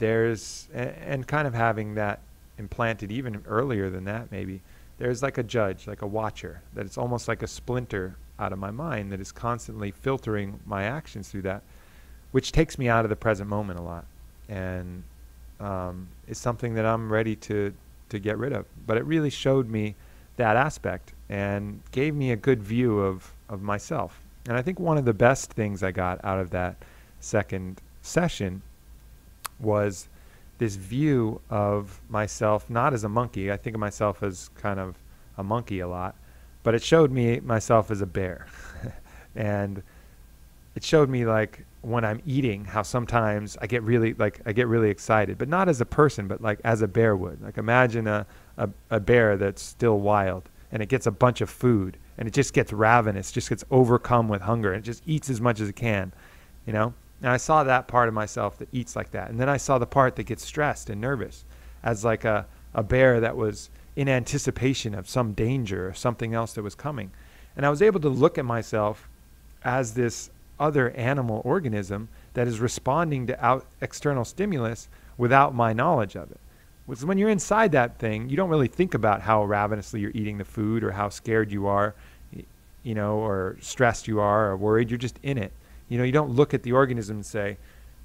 and kind of having that implanted even earlier than that maybe, there's like a judge, like a watcher, that it's almost like a splinter out of my mind that is constantly filtering my actions through that, which takes me out of the present moment a lot. And it's something that I'm ready to get rid of. But it really showed me that aspect and gave me a good view of myself. And I think one of the best things I got out of that second session was this view of myself, not as a monkey. I think of myself as kind of a monkey a lot, but it showed me myself as a bear. And it showed me, like, when I'm eating, how sometimes I get really, like, I get really excited, but not as a person, but like as a bear would. Like, imagine a bear that's still wild, and it gets a bunch of food, and it just gets ravenous, just gets overcome with hunger, and it just eats as much as it can, you know? And I saw that part of myself that eats like that. And then I saw the part that gets stressed and nervous as like a bear that was in anticipation of some danger or something else that was coming. And I was able to look at myself as this other animal organism that is responding to external stimulus without my knowledge of it. Which is, when you're inside that thing, you don't really think about how ravenously you're eating the food or how scared you are, you know, or stressed you are or worried. You're just in it. You know, you don't look at the organism and say,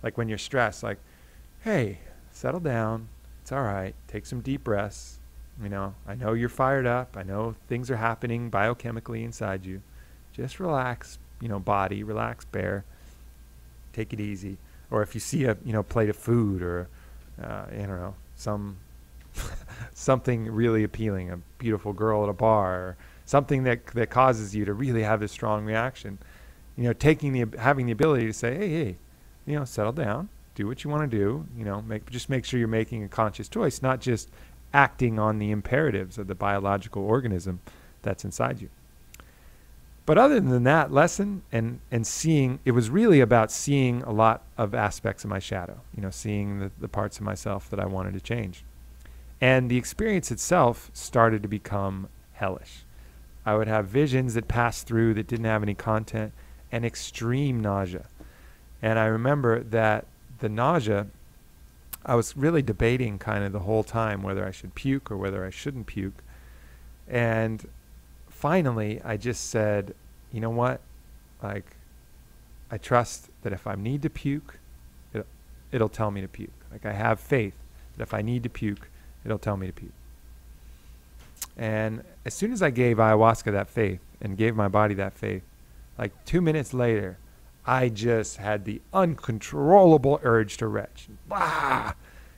like when you're stressed, like, hey, settle down. It's all right. Take some deep breaths. You know, I know you're fired up. I know things are happening biochemically inside you. Just relax, you know, body, relax, bear. Take it easy. Or if you see a, you know, plate of food or, I don't know, something really appealing, a beautiful girl at a bar, or something that causes you to really have this strong reaction. You know, having the ability to say, hey, you know, settle down, do what you want to do, you know, just make sure you're making a conscious choice, not just acting on the imperatives of the biological organism that's inside you. But other than that lesson and seeing, it was really about seeing a lot of aspects of my shadow, you know, seeing the parts of myself that I wanted to change. And the experience itself started to become hellish. I would have visions that passed through that didn't have any content, and extreme nausea. And I remember that the nausea, I was really debating kind of the whole time whether I should puke or whether I shouldn't puke. And finally, I just said, you know what? Like, I trust that if I need to puke, it'll tell me to puke. Like, I have faith that if I need to puke, it'll tell me to puke. And as soon as I gave ayahuasca that faith and gave my body that faith, like 2 minutes later, I just had the uncontrollable urge to retch. Bah!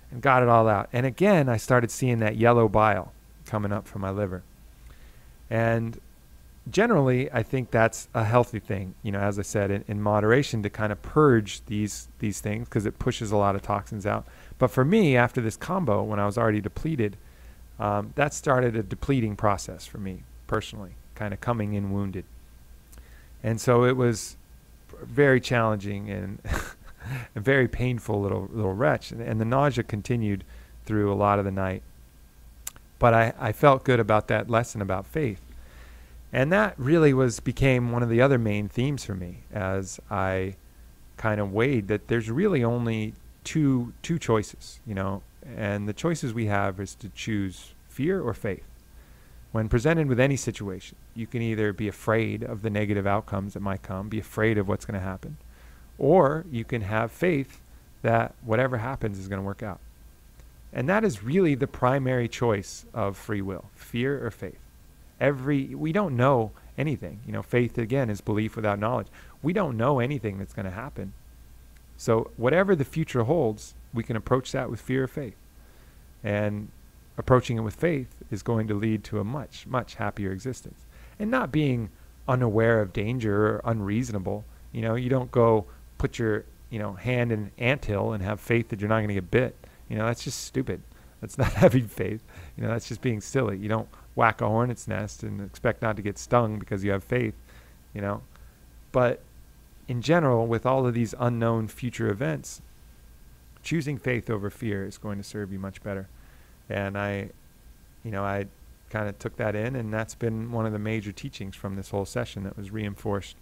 And got it all out. And again, I started seeing that yellow bile coming up from my liver. And generally, I think that's a healthy thing, you know, as I said, in moderation, to kind of purge these things, because it pushes a lot of toxins out. But for me, after this combo, when I was already depleted, that started a depleting process for me personally, kind of coming in wounded. And so it was very challenging and a very painful little wretch. And the nausea continued through a lot of the night. But I felt good about that lesson about faith. And that really became one of the other main themes for me as I kind of weighed that there's really only two choices, you know, and the choices we have is to choose fear or faith. When presented with any situation, you can either be afraid of the negative outcomes that might come, be afraid of what's going to happen, or you can have faith that whatever happens is going to work out. And that is really the primary choice of free will, fear or faith. We don't know anything. You know, faith, again, is belief without knowledge. We don't know anything that's going to happen. So whatever the future holds, we can approach that with fear or faith. And approaching it with faith is going to lead to a much, much happier existence. And not being unaware of danger or unreasonable. You know, you don't go put your, you know, hand in an anthill and have faith that you're not going to get bit. You know, that's just stupid. That's not having faith. You know, that's just being silly. You don't whack a hornet's nest and expect not to get stung because you have faith, you know. But in general, with all of these unknown future events, choosing faith over fear is going to serve you much better. And I kind of took that in, and that's been one of the major teachings from this whole session that was reinforced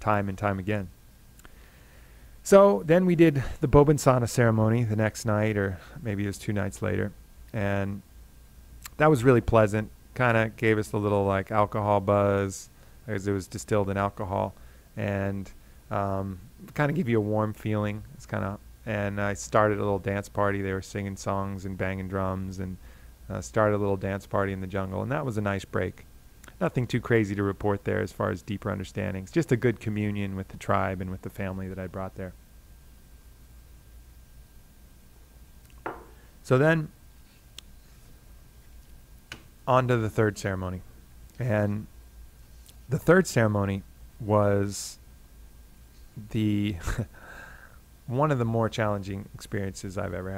time and time again. So then we did the Bobinsana ceremony the next night, or maybe it was 2 nights later. And that was really pleasant. kind of gave us the little like alcohol buzz, as it was distilled in alcohol, and kind of give you a warm feeling. It's kind of, and I started a little dance party. They were singing songs and banging drums, and started a little dance party in the jungle, and that was a nice break. Nothing too crazy to report there as far as deeper understandings. Just a good communion with the tribe and with the family that I brought there. So then, on to the third ceremony. And the third ceremony was the one of the more challenging experiences I've ever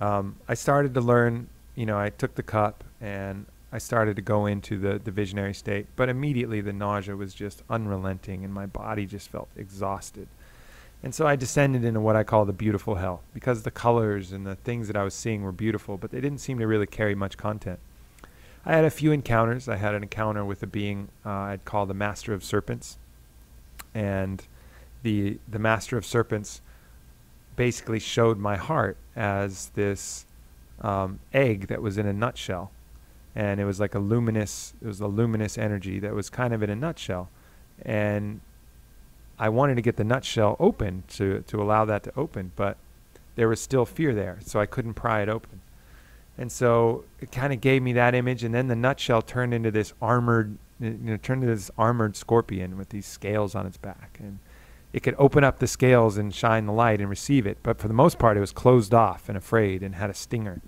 had. I started to learn, you know, I took the cup and I started to go into the visionary state, but immediately the nausea was just unrelenting and my body just felt exhausted. And so I descended into what I call the beautiful hell, because the colors and the things that I was seeing were beautiful, but they didn't seem to really carry much content. I had a few encounters. I had an encounter with a being I'd call the Master of Serpents. And the Master of Serpents basically showed my heart as this egg that was in a nutshell. And it was like a luminous, it was a luminous energy that was kind of in a nutshell. And I wanted to get the nutshell open to allow that to open, but there was still fear there, so I couldn't pry it open. And so it kind of gave me that image, and then the nutshell turned into this armored, you know, turned into this armored scorpion with these scales on its back, and it could open up the scales and shine the light and receive it, but for the most part it was closed off and afraid and had a stinger.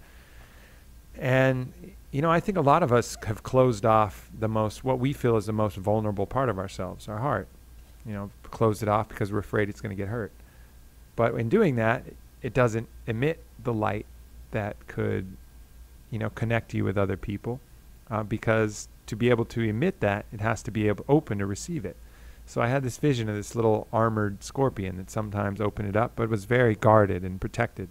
And you know, I think a lot of us have closed off the most, what we feel is the most vulnerable part of ourselves, our heart. You know, closed it off because we're afraid it's going to get hurt. But in doing that, it doesn't emit the light that could, you know, connect you with other people, because to be able to emit that, it has to be open to receive it. So I had this vision of this little armored scorpion that sometimes opened it up, but was very guarded and protected.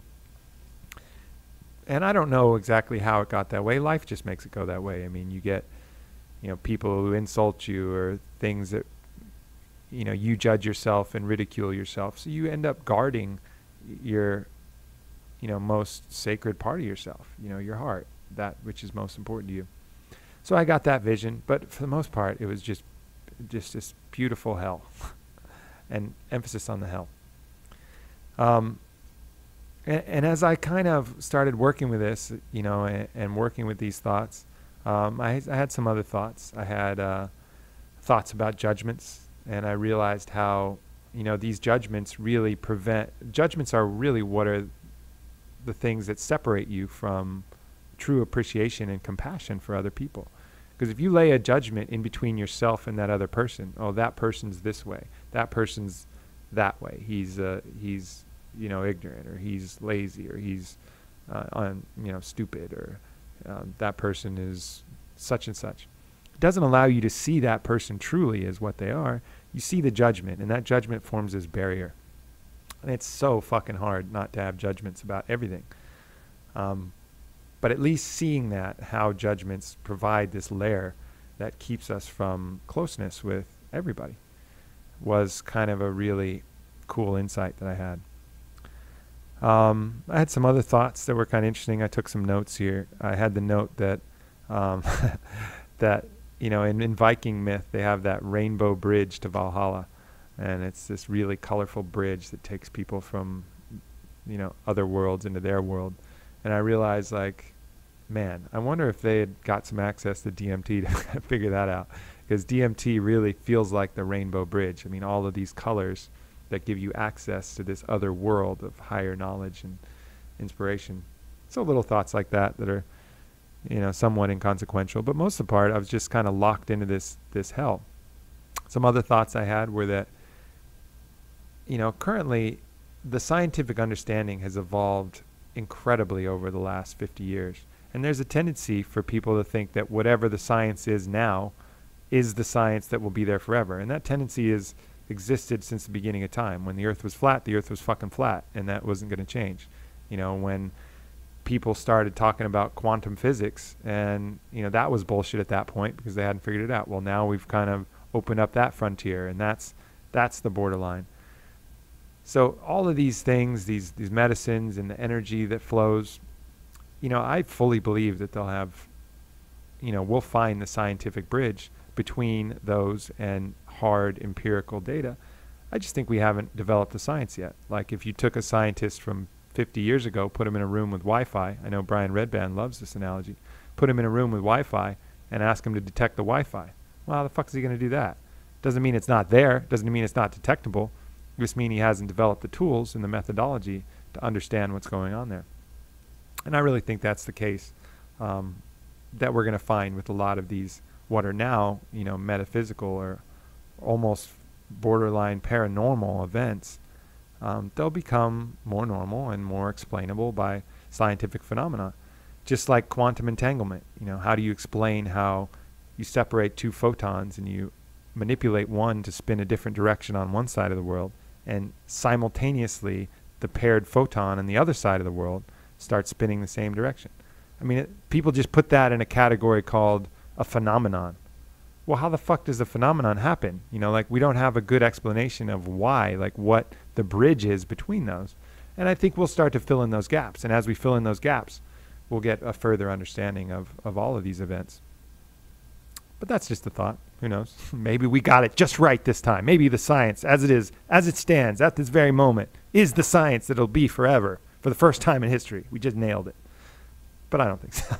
And I don't know exactly how it got that way. Life just makes it go that way. I mean, you get, you know, people who insult you or things that, you know, you judge yourself and ridicule yourself. So you end up guarding your, you know, most sacred part of yourself, you know, your heart, that which is most important to you. So I got that vision, but for the most part, it was just this beautiful hell and emphasis on the hell. And as I kind of started working with this, you know, and working with these thoughts, I had some other thoughts. I had thoughts about judgments. And I realized how, you know, these judgments really prevent, judgments are really what are the things that separate you from true appreciation and compassion for other people. Because if you lay a judgment in between yourself and that other person, oh, that person's this way, that person's that way, he's you know, ignorant, or he's lazy, or he's you know, stupid, or that person is such and such. Doesn't allow you to see that person truly as what they are. You see the judgment, and that judgment forms this barrier. And it's so fucking hard not to have judgments about everything. But at least seeing that, how judgments provide this layer that keeps us from closeness with everybody, was kind of a really cool insight that I had. I had some other thoughts that were kind of interesting. I took some notes here. I had the note that that you know, in Viking myth, they have that rainbow bridge to Valhalla. And it's this really colorful bridge that takes people from, you know, other worlds into their world. And I realized, like, man, I wonder if they had got some access to DMT to figure that out. Because DMT really feels like the rainbow bridge. I mean, all of these colors that give you access to this other world of higher knowledge and inspiration. So little thoughts like that that are, you know, somewhat inconsequential, but most of the part I was just kind of locked into this hell. Some other thoughts I had were that, you know, currently the scientific understanding has evolved incredibly over the last 50 years. And there's a tendency for people to think that whatever the science is now is the science that will be there forever. And that tendency has existed since the beginning of time. When the earth was fucking flat, and that wasn't going to change. You know, when people started talking about quantum physics, and you know, that was bullshit at that point because they hadn't figured it out. Well, now we've kind of opened up that frontier, and that's the borderline. So all of these things, these medicines and the energy that flows, you know, I fully believe that they'll have you know, we'll find the scientific bridge between those and hard empirical data. I just think we haven't developed the science yet. Like if you took a scientist from 50 years ago, put him in a room with Wi-Fi, I know Brian Redband loves this analogy, put him in a room with Wi-Fi and ask him to detect the Wi-Fi. Well, how the fuck is he going to do that? Doesn't mean it's not there, doesn't mean it's not detectable, just mean he hasn't developed the tools and the methodology to understand what's going on there. And I really think that's the case that we're going to find with a lot of these what are now, you know, metaphysical or almost borderline paranormal events. They'll become more normal and more explainable by scientific phenomena. Just like quantum entanglement, you know, how do you explain how you separate two photons and you manipulate one to spin a different direction on one side of the world, and simultaneously the paired photon on the other side of the world starts spinning the same direction? I mean, people just put that in a category called a phenomenon. Well, how the fuck does a phenomenon happen? You know, like we don't have a good explanation of why, like what the bridge is between those. And I think we'll start to fill in those gaps. And as we fill in those gaps, we'll get a further understanding of all of these events. But that's just a thought. Who knows? Maybe we got it just right this time. Maybe the science, as it is, as it stands at this very moment, is the science that'll be forever for the first time in history. We just nailed it. But I don't think so.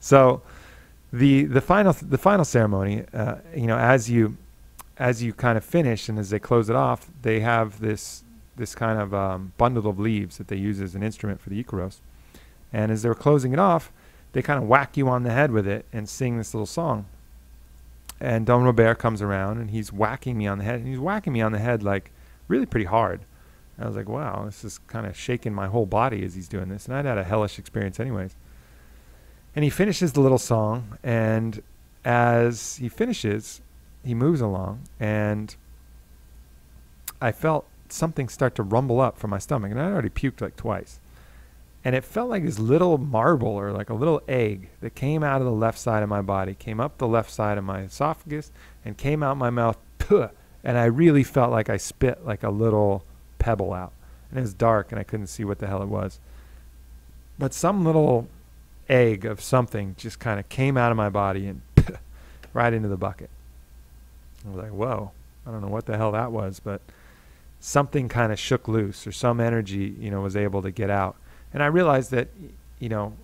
So the final ceremony, you know, as you kind of finish and as they close it off, they have this kind of bundle of leaves that they use as an instrument for the Icaros. And as they're closing it off, they kind of whack you on the head with it and sing this little song. And Don Robert comes around and he's whacking me on the head. And he's whacking me on the head like really pretty hard. And I was like, wow, this is kind of shaking my whole body as he's doing this. And I'd had a hellish experience anyways. And he finishes the little song. And as he finishes, he moves along. And I felt something start to rumble up from my stomach. And I'd already puked like twice. And it felt like this little marble or like a little egg that came out of the left side of my body, came up the left side of my esophagus and came out my mouth. And I really felt like I spit like a little pebble out. And it was dark and I couldn't see what the hell it was. But some little egg of something just kind of came out of my body and right into the bucket. I was like, whoa, I don't know what the hell that was, but something kind of shook loose or some energy, you know, was able to get out. And I realized that, you know,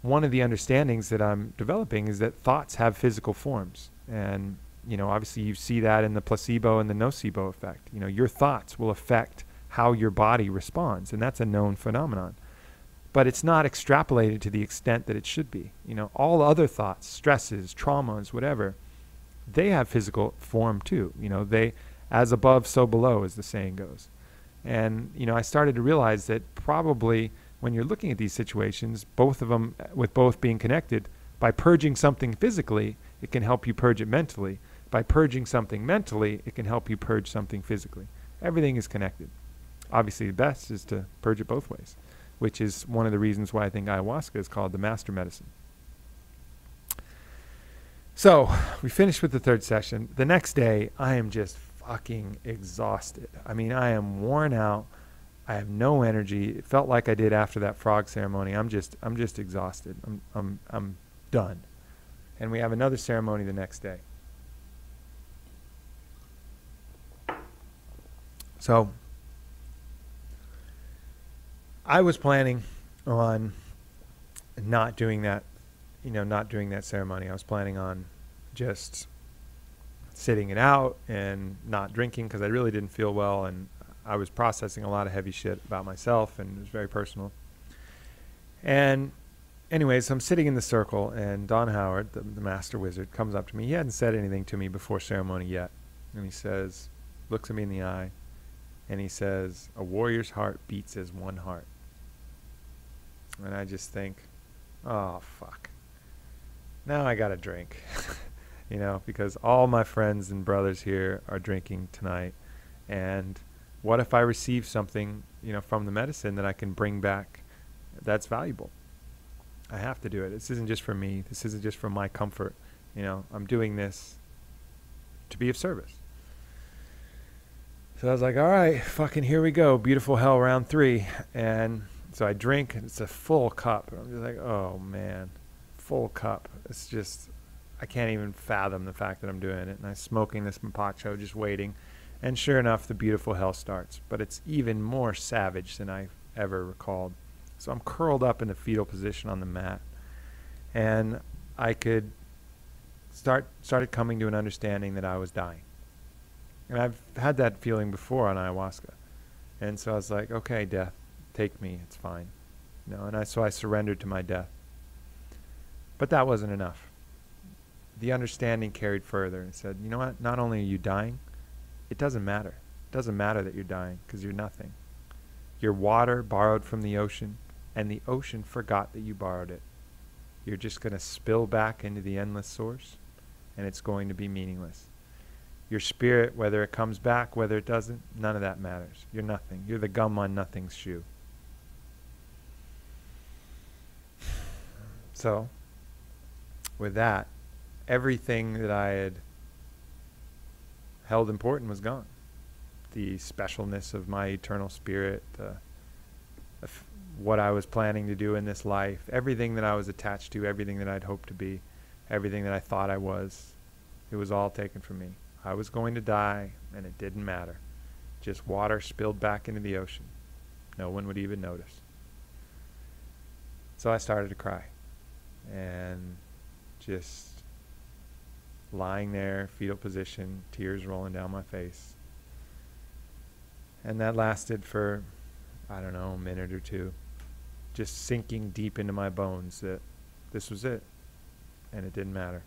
one of the understandings that I'm developing is that thoughts have physical forms. And, you know, obviously you see that in the placebo and the nocebo effect. You know, your thoughts will affect how your body responds. And that's a known phenomenon. But it's not extrapolated to the extent that it should be. You know, all other thoughts, stresses, traumas, whatever, they have physical form too. You know, they, as above, so below, as the saying goes. And, you know, I started to realize that probably when you're looking at these situations, both of them, with both being connected, by purging something physically, it can help you purge it mentally. By purging something mentally, it can help you purge something physically. Everything is connected. Obviously, the best is to purge it both ways, which is one of the reasons why I think ayahuasca is called the master medicine. So we finished with the third session. The next day, I am just fucking exhausted. I mean, I am worn out. I have no energy. It felt like I did after that frog ceremony. I'm just exhausted. I'm done. And we have another ceremony the next day. So I was planning on not doing that, you know, not doing that ceremony. I was planning on just sitting it out and not drinking because I really didn't feel well, and I was processing a lot of heavy shit about myself, and it was very personal. And anyways, so I'm sitting in the circle, and Don Howard, the master wizard, comes up to me. He hadn't said anything to me before ceremony yet. And he says, looks at me in the eye, and he says, a warrior's heart beats as one heart. And I just think, oh, fuck. Now I got to drink, you know, because all my friends and brothers here are drinking tonight. And what if I receive something, you know, from the medicine that I can bring back that's valuable? I have to do it. This isn't just for me. This isn't just for my comfort. You know, I'm doing this to be of service. So I was like, all right, fucking here we go. Beautiful hell round three. And so I drink, and it's a full cup. I'm just like, oh, man. full cup. It's just, I can't even fathom the fact that I'm doing it. And I'm smoking this mapacho, just waiting. And sure enough, the beautiful hell starts. But it's even more savage than I've ever recalled. So I'm curled up in the fetal position on the mat. And I could started coming to an understanding that I was dying. And I've had that feeling before on ayahuasca. And so I was like, okay, death, take me, it's fine. You know, and so I surrendered to my death. But that wasn't enough. The understanding carried further and said, you know what, not only are you dying, it doesn't matter. It doesn't matter that you're dying, because you're nothing. You're water borrowed from the ocean, and the ocean forgot that you borrowed it. You're just going to spill back into the endless source, and it's going to be meaningless. Your spirit, whether it comes back, whether it doesn't, none of that matters. You're nothing. You're the gum on nothing's shoe. So, with that, everything that I had held important was gone. The specialness of my eternal spirit, what I was planning to do in this life, everything that I was attached to, everything that I'd hoped to be, everything that I thought I was, it was all taken from me. I was going to die, and it didn't matter. Just water spilled back into the ocean. No one would even notice. So I started to cry. And just lying there, fetal position, tears rolling down my face. And that lasted for, I don't know, a minute or two. Just sinking deep into my bones that this was it. And it didn't matter.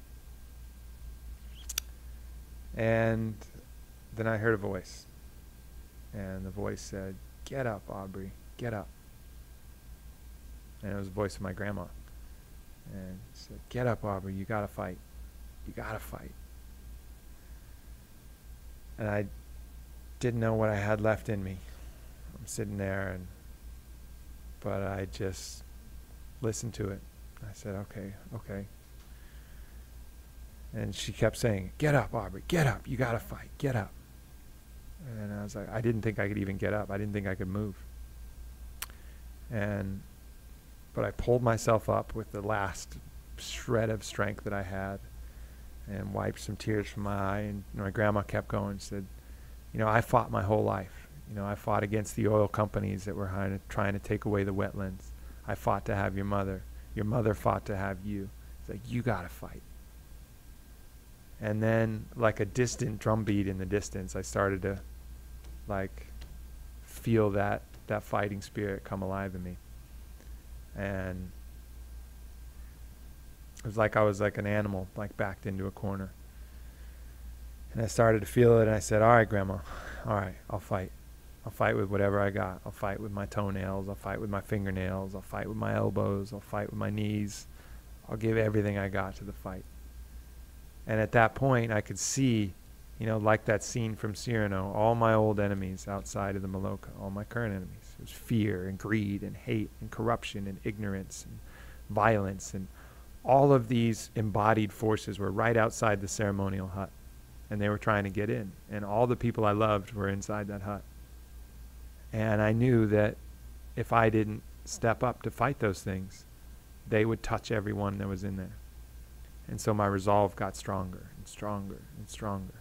And then I heard a voice, and the voice said, "Get up, Aubrey, get up." And it was the voice of my grandma, and it said, "Get up, Aubrey, you gotta fight, you gotta fight." And I didn't know what I had left in me. I'm sitting there, but I just listened to it. I said, "Okay, okay." And she kept saying, "Get up, Aubrey, get up. You gotta fight, get up." And I was like, I didn't think I could even get up. I didn't think I could move. But I pulled myself up with the last shred of strength that I had and wiped some tears from my eye. And my grandma kept going and said, "You know, I fought my whole life. You know, I fought against the oil companies that were trying to take away the wetlands. I fought to have your mother. Your mother fought to have you. It's like, you gotta fight." And then, like a distant drumbeat in the distance, I started to, like, feel that fighting spirit come alive in me. And it was like I was like an animal, like backed into a corner. And I started to feel it, and I said, "All right, Grandma, all right, I'll fight. I'll fight with whatever I got. I'll fight with my toenails. I'll fight with my fingernails. I'll fight with my elbows. I'll fight with my knees. I'll give everything I got to the fight." And at that point, I could see, you know, like that scene from Cyrano, all my old enemies outside of the Maloka, all my current enemies. It was fear and greed and hate and corruption and ignorance and violence. And all of these embodied forces were right outside the ceremonial hut. And they were trying to get in. And all the people I loved were inside that hut. And I knew that if I didn't step up to fight those things, they would touch everyone that was in there. And so my resolve got stronger and stronger and stronger.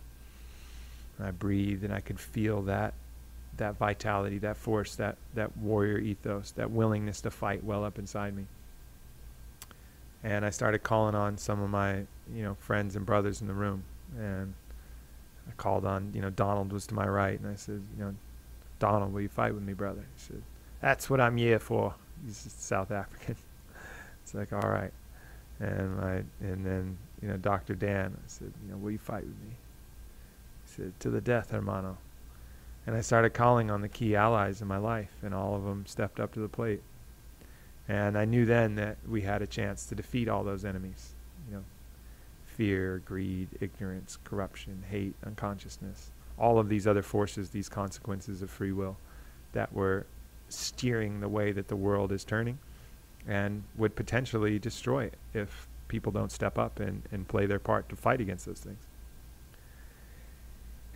And I breathed, and I could feel that vitality, that force, that warrior ethos, that willingness to fight well up inside me. And I started calling on some of my, you know, friends and brothers in the room. And I called on, you know, Donald was to my right, and I said, "You know, Donald, will you fight with me, brother?" He said, "That's what I'm here for." He's South African. It's like, all right. And then, you know, Dr. Dan, I said, "You know, will you fight with me?" He said, "To the death, hermano." And I started calling on the key allies in my life, and all of them stepped up to the plate. And I knew then that we had a chance to defeat all those enemies, you know, fear, greed, ignorance, corruption, hate, unconsciousness, all of these other forces, these consequences of free will that were steering the way that the world is turning, and would potentially destroy it if people don't step up and play their part to fight against those things.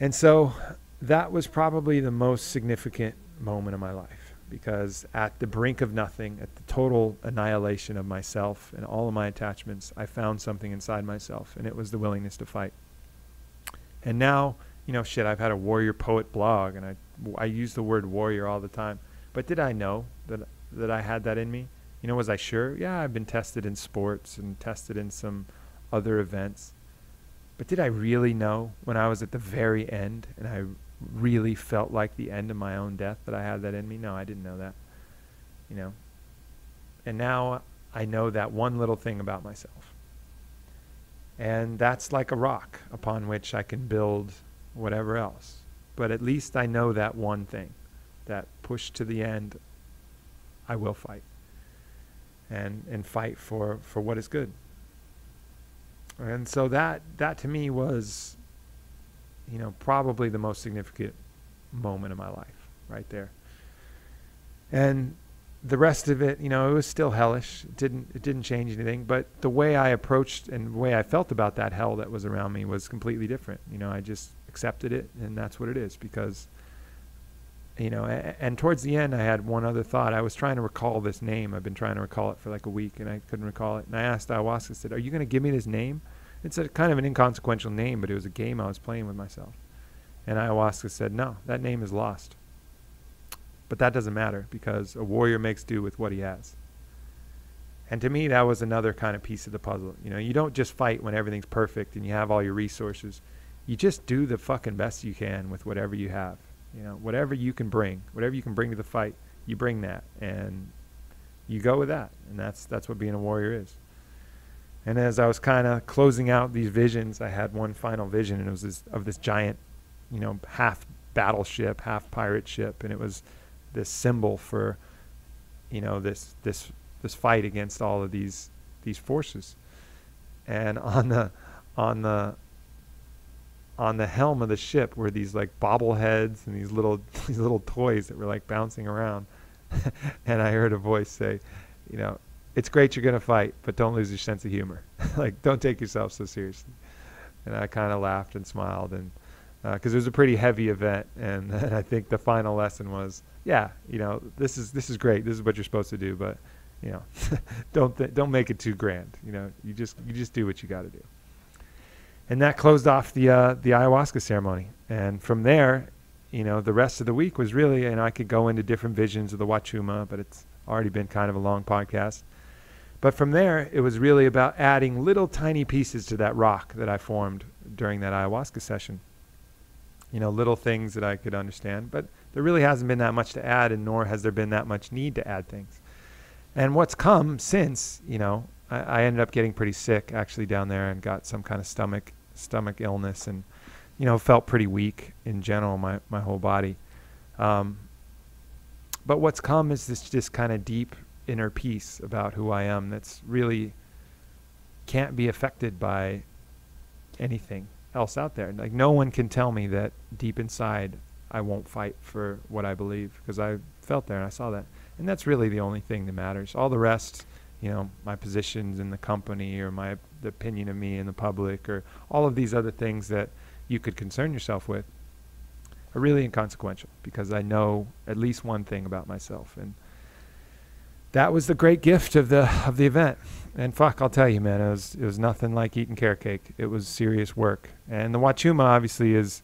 And so that was probably the most significant moment of my life. because at the brink of nothing, at the total annihilation of myself and all of my attachments, I found something inside myself, and it was the willingness to fight. And now, you know, shit, I've had a Warrior Poet blog, and I use the word warrior all the time. But did I know that I had that in me? You know, was I sure? Yeah, I've been tested in sports and tested in some other events. But did I really know when I was at the very end and I really felt like the end of my own death that I had that in me? No, I didn't know that, you know. And now I know that one little thing about myself. And that's like a rock upon which I can build whatever else. But at least I know that one thing, that pushed to the end, I will fight. And fight for what is good. And so that to me was, you know, probably the most significant moment of my life right there. And the rest of it, you know, it was still hellish. It didn't change anything, but the way I approached and the way I felt about that hell that was around me was completely different. You know, I just accepted it, and that's what it is, because, you know, and towards the end I had one other thought. I was trying to recall this name. I've been trying to recall it for like a week, and I couldn't recall it. And I asked Ayahuasca, I said, "Are you going to give me this name?" It's a kind of an inconsequential name, but it was a game I was playing with myself. And Ayahuasca said, "No, that name is lost. But that doesn't matter, because a warrior makes do with what he has." And to me, that was another kind of piece of the puzzle. You know, you don't just fight when everything's perfect and you have all your resources. You just do the fucking best you can with whatever you have. You know, whatever you can bring to the fight, you bring that, and you go with that, and that's what being a warrior is. And as I was kind of closing out these visions, I had one final vision, and it was of this giant, you know, half battleship, half pirate ship, and it was this symbol for, you know, this fight against all of these forces. And on the helm of the ship were these like bobbleheads and these little toys that were like bouncing around. And I heard a voice say, you know, "It's great you're going to fight, but don't lose your sense of humor." Like, don't take yourself so seriously. And I kind of laughed and smiled, and because it was a pretty heavy event. And I think the final lesson was, yeah, you know, this is great. This is what you're supposed to do, but, you know, don't make it too grand. You know, you just do what you got to do. And that closed off the ayahuasca ceremony. And from there, you know, the rest of the week was really, and I could go into different visions of the Wachuma, but it's already been kind of a long podcast. But from there, it was really about adding little tiny pieces to that rock that I formed during that ayahuasca session. You know, little things that I could understand, but there really hasn't been that much to add, and nor has there been that much need to add things. And what's come since, you know, I ended up getting pretty sick actually down there, and got some kind of stomach illness, and, you know, felt pretty weak in general, my whole body. But what's come is this just kind of deep inner peace about who I am that's really can't be affected by anything else out there. Like, no one can tell me that deep inside I won't fight for what I believe, because I felt there and I saw that. And that's really the only thing that matters. All the rest, you know, my positions in the company, or the opinion of me in the public, or all of these other things that you could concern yourself with, are really inconsequential, because I know at least one thing about myself. And that was the great gift of the event. And fuck, I'll tell you, man, it was nothing like eating carrot cake. It was serious work. And the Wachuma obviously is,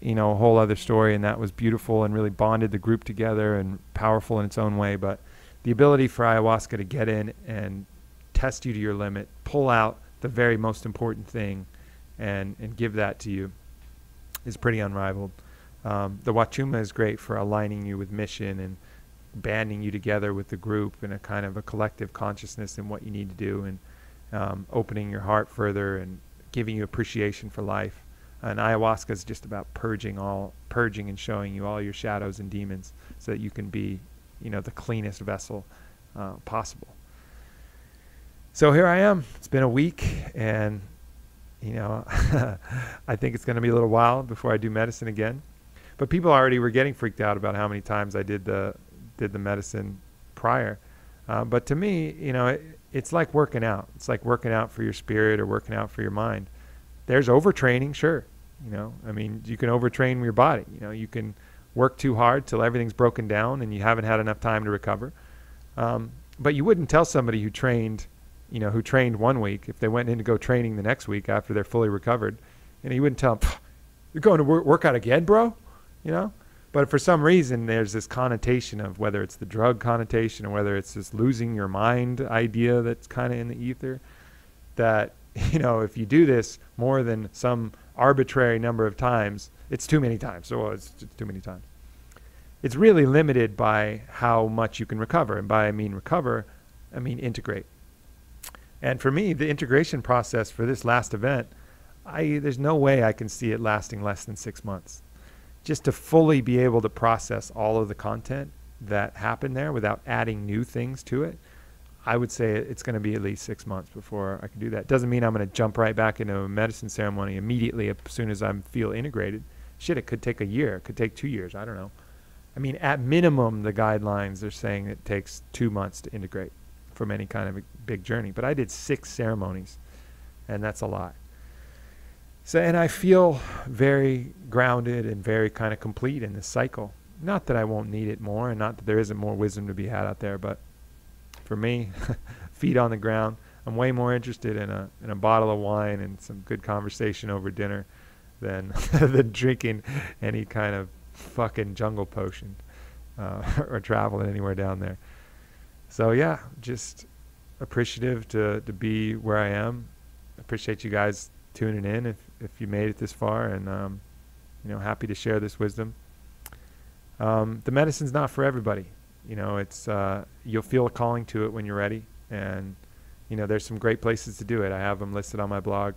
you know, a whole other story, and that was beautiful and really bonded the group together and powerful in its own way. But the ability for ayahuasca to get in and test you to your limit, pull out the very most important thing and give that to you, is pretty unrivaled. The Wachuma is great for aligning you with mission and banding you together with the group in a kind of a collective consciousness in what you need to do, and opening your heart further and giving you appreciation for life. And ayahuasca is just about purging and showing you all your shadows and demons, so that you can be, you know, the cleanest vessel possible. So here I am. It's been a week, and, you know, I think it's going to be a little while before I do medicine again. But people already were getting freaked out about how many times I did the medicine prior. But to me, you know, it's like working out. It's like working out for your spirit or working out for your mind. There's overtraining, sure. You know, I mean, you can overtrain your body. You know, you can work too hard till everything's broken down and you haven't had enough time to recover. But you wouldn't tell somebody who trained, you know, who trained 1 week, if they went in to go training the next week after they're fully recovered, and you wouldn't tell them, you're going to work out again, bro, you know? But for some reason, there's this connotation of whether it's the drug connotation or whether it's this losing your mind idea that's kind of in the ether, that, you know, if you do this more than some arbitrary number of times, it's too many times. So it's too many times. It's really limited by how much you can recover. And by I mean recover, I mean integrate. And for me, the integration process for this last event, there's no way I can see it lasting less than 6 months. Just to fully be able to process all of the content that happened there without adding new things to it, I would say it's going to be at least 6 months before I can do that. Doesn't mean I'm going to jump right back into a medicine ceremony immediately as soon as I feel integrated. Shit, it could take a year. It could take 2 years. I don't know. I mean, at minimum, the guidelines are saying it takes 2 months to integrate from any kind of a big journey. But I did 6 ceremonies, and that's a lot. So, and I feel very grounded and very kind of complete in this cycle. Not that I won't need it more, and not that there isn't more wisdom to be had out there, but for me, feet on the ground. I'm way more interested in a bottle of wine and some good conversation over dinner than than drinking any kind of fucking jungle potion or traveling anywhere down there. So yeah, just appreciative to be where I am. Appreciate you guys tuning in if you made it this far, and you know, happy to share this wisdom. The medicine's not for everybody. You know, it's you'll feel a calling to it when you're ready, and you know, there's some great places to do it. I have them listed on my blog,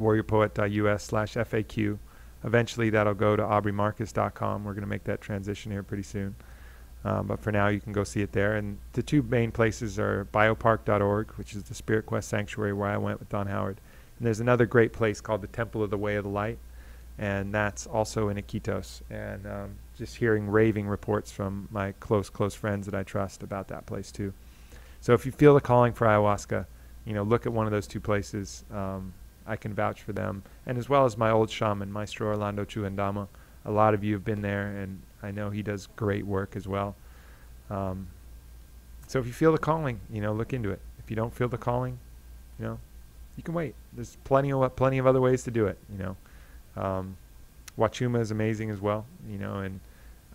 WarriorPoet.us/FAQ. Eventually, that'll go to AubreyMarcus.com. We're going to make that transition here pretty soon, but for now, you can go see it there. And the two main places are biopark.org, which is the Spirit Quest Sanctuary where I went with Don Howard, and there's another great place called the Temple of the Way of the Light, and that's also in Iquitos. And just hearing raving reports from my close friends that I trust about that place too. So if you feel the calling for ayahuasca, you know, look at one of those two places. I can vouch for them, and as well as my old shaman, Maestro Orlando Chuandama. A lot of you have been there, and I know he does great work as well. So if you feel the calling, you know, look into it. If you don't feel the calling, you know, you can wait. There's plenty of other ways to do it, you know. Wachuma is amazing as well, you know, and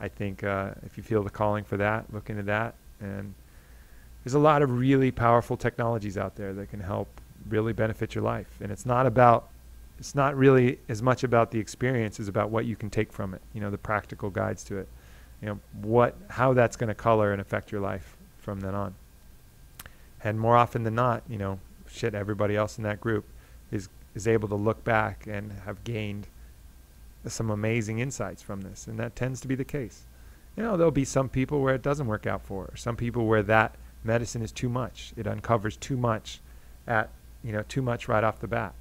I think if you feel the calling for that, look into that. And there's a lot of really powerful technologies out there that can help really benefit your life. And it's not really as much about the experience as about what you can take from it, you know, the practical guides to it, you know, how that's going to color and affect your life from then on. And more often than not, you know, shit, everybody else in that group is able to look back and have gained some amazing insights from this, and that tends to be the case. You know, there'll be some people where it doesn't work out for, or some people where that medicine is too much. It uncovers too much too much right off the bat.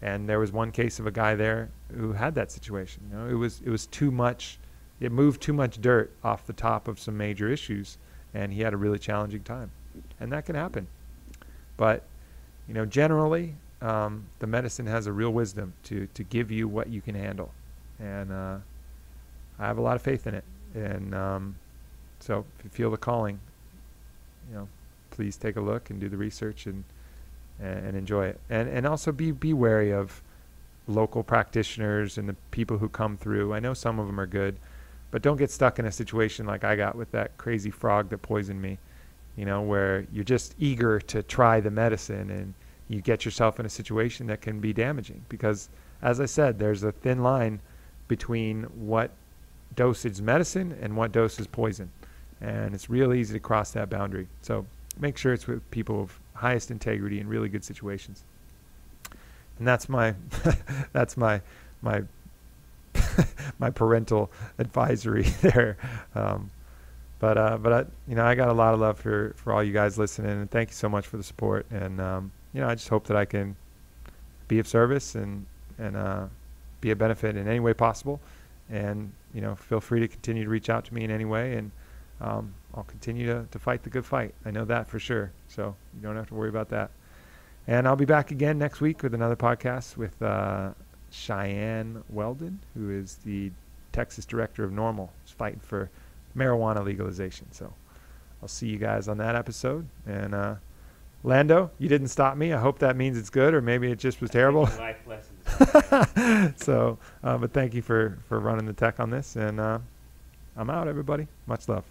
And there was one case of a guy there who had that situation. You know, it was too much. It moved too much dirt off the top of some major issues, and he had a really challenging time. And that can happen. But you know, generally, the medicine has a real wisdom to give you what you can handle, and I have a lot of faith in it. And so, if you feel the calling, you know, please take a look and do the research and enjoy it. And also be wary of local practitioners and the people who come through. I know some of them are good, but don't get stuck in a situation like I got with that crazy frog that poisoned me, you know, where you're just eager to try the medicine and you get yourself in a situation that can be damaging, because as I said, there's a thin line between what dosage is medicine and what dose is poison, and it's real easy to cross that boundary. So make sure it's with people of highest integrity in really good situations. And that's my that's my my parental advisory there. But you know, I got a lot of love for all you guys listening, and thank you so much for the support. And you know, I just hope that I can be of service and be a benefit in any way possible. And you know, feel free to continue to reach out to me in any way, and I'll continue to fight the good fight. I know that for sure. So you don't have to worry about that. And I'll be back again next week with another podcast with Cheyenne Weldon, who is the Texas director of Normal, is fighting for marijuana legalization. So I'll see you guys on that episode. And Lando, you didn't stop me. I hope that means it's good, or maybe it just was terrible. Life lessons. So, but thank you for running the tech on this. And I'm out, everybody. Much love.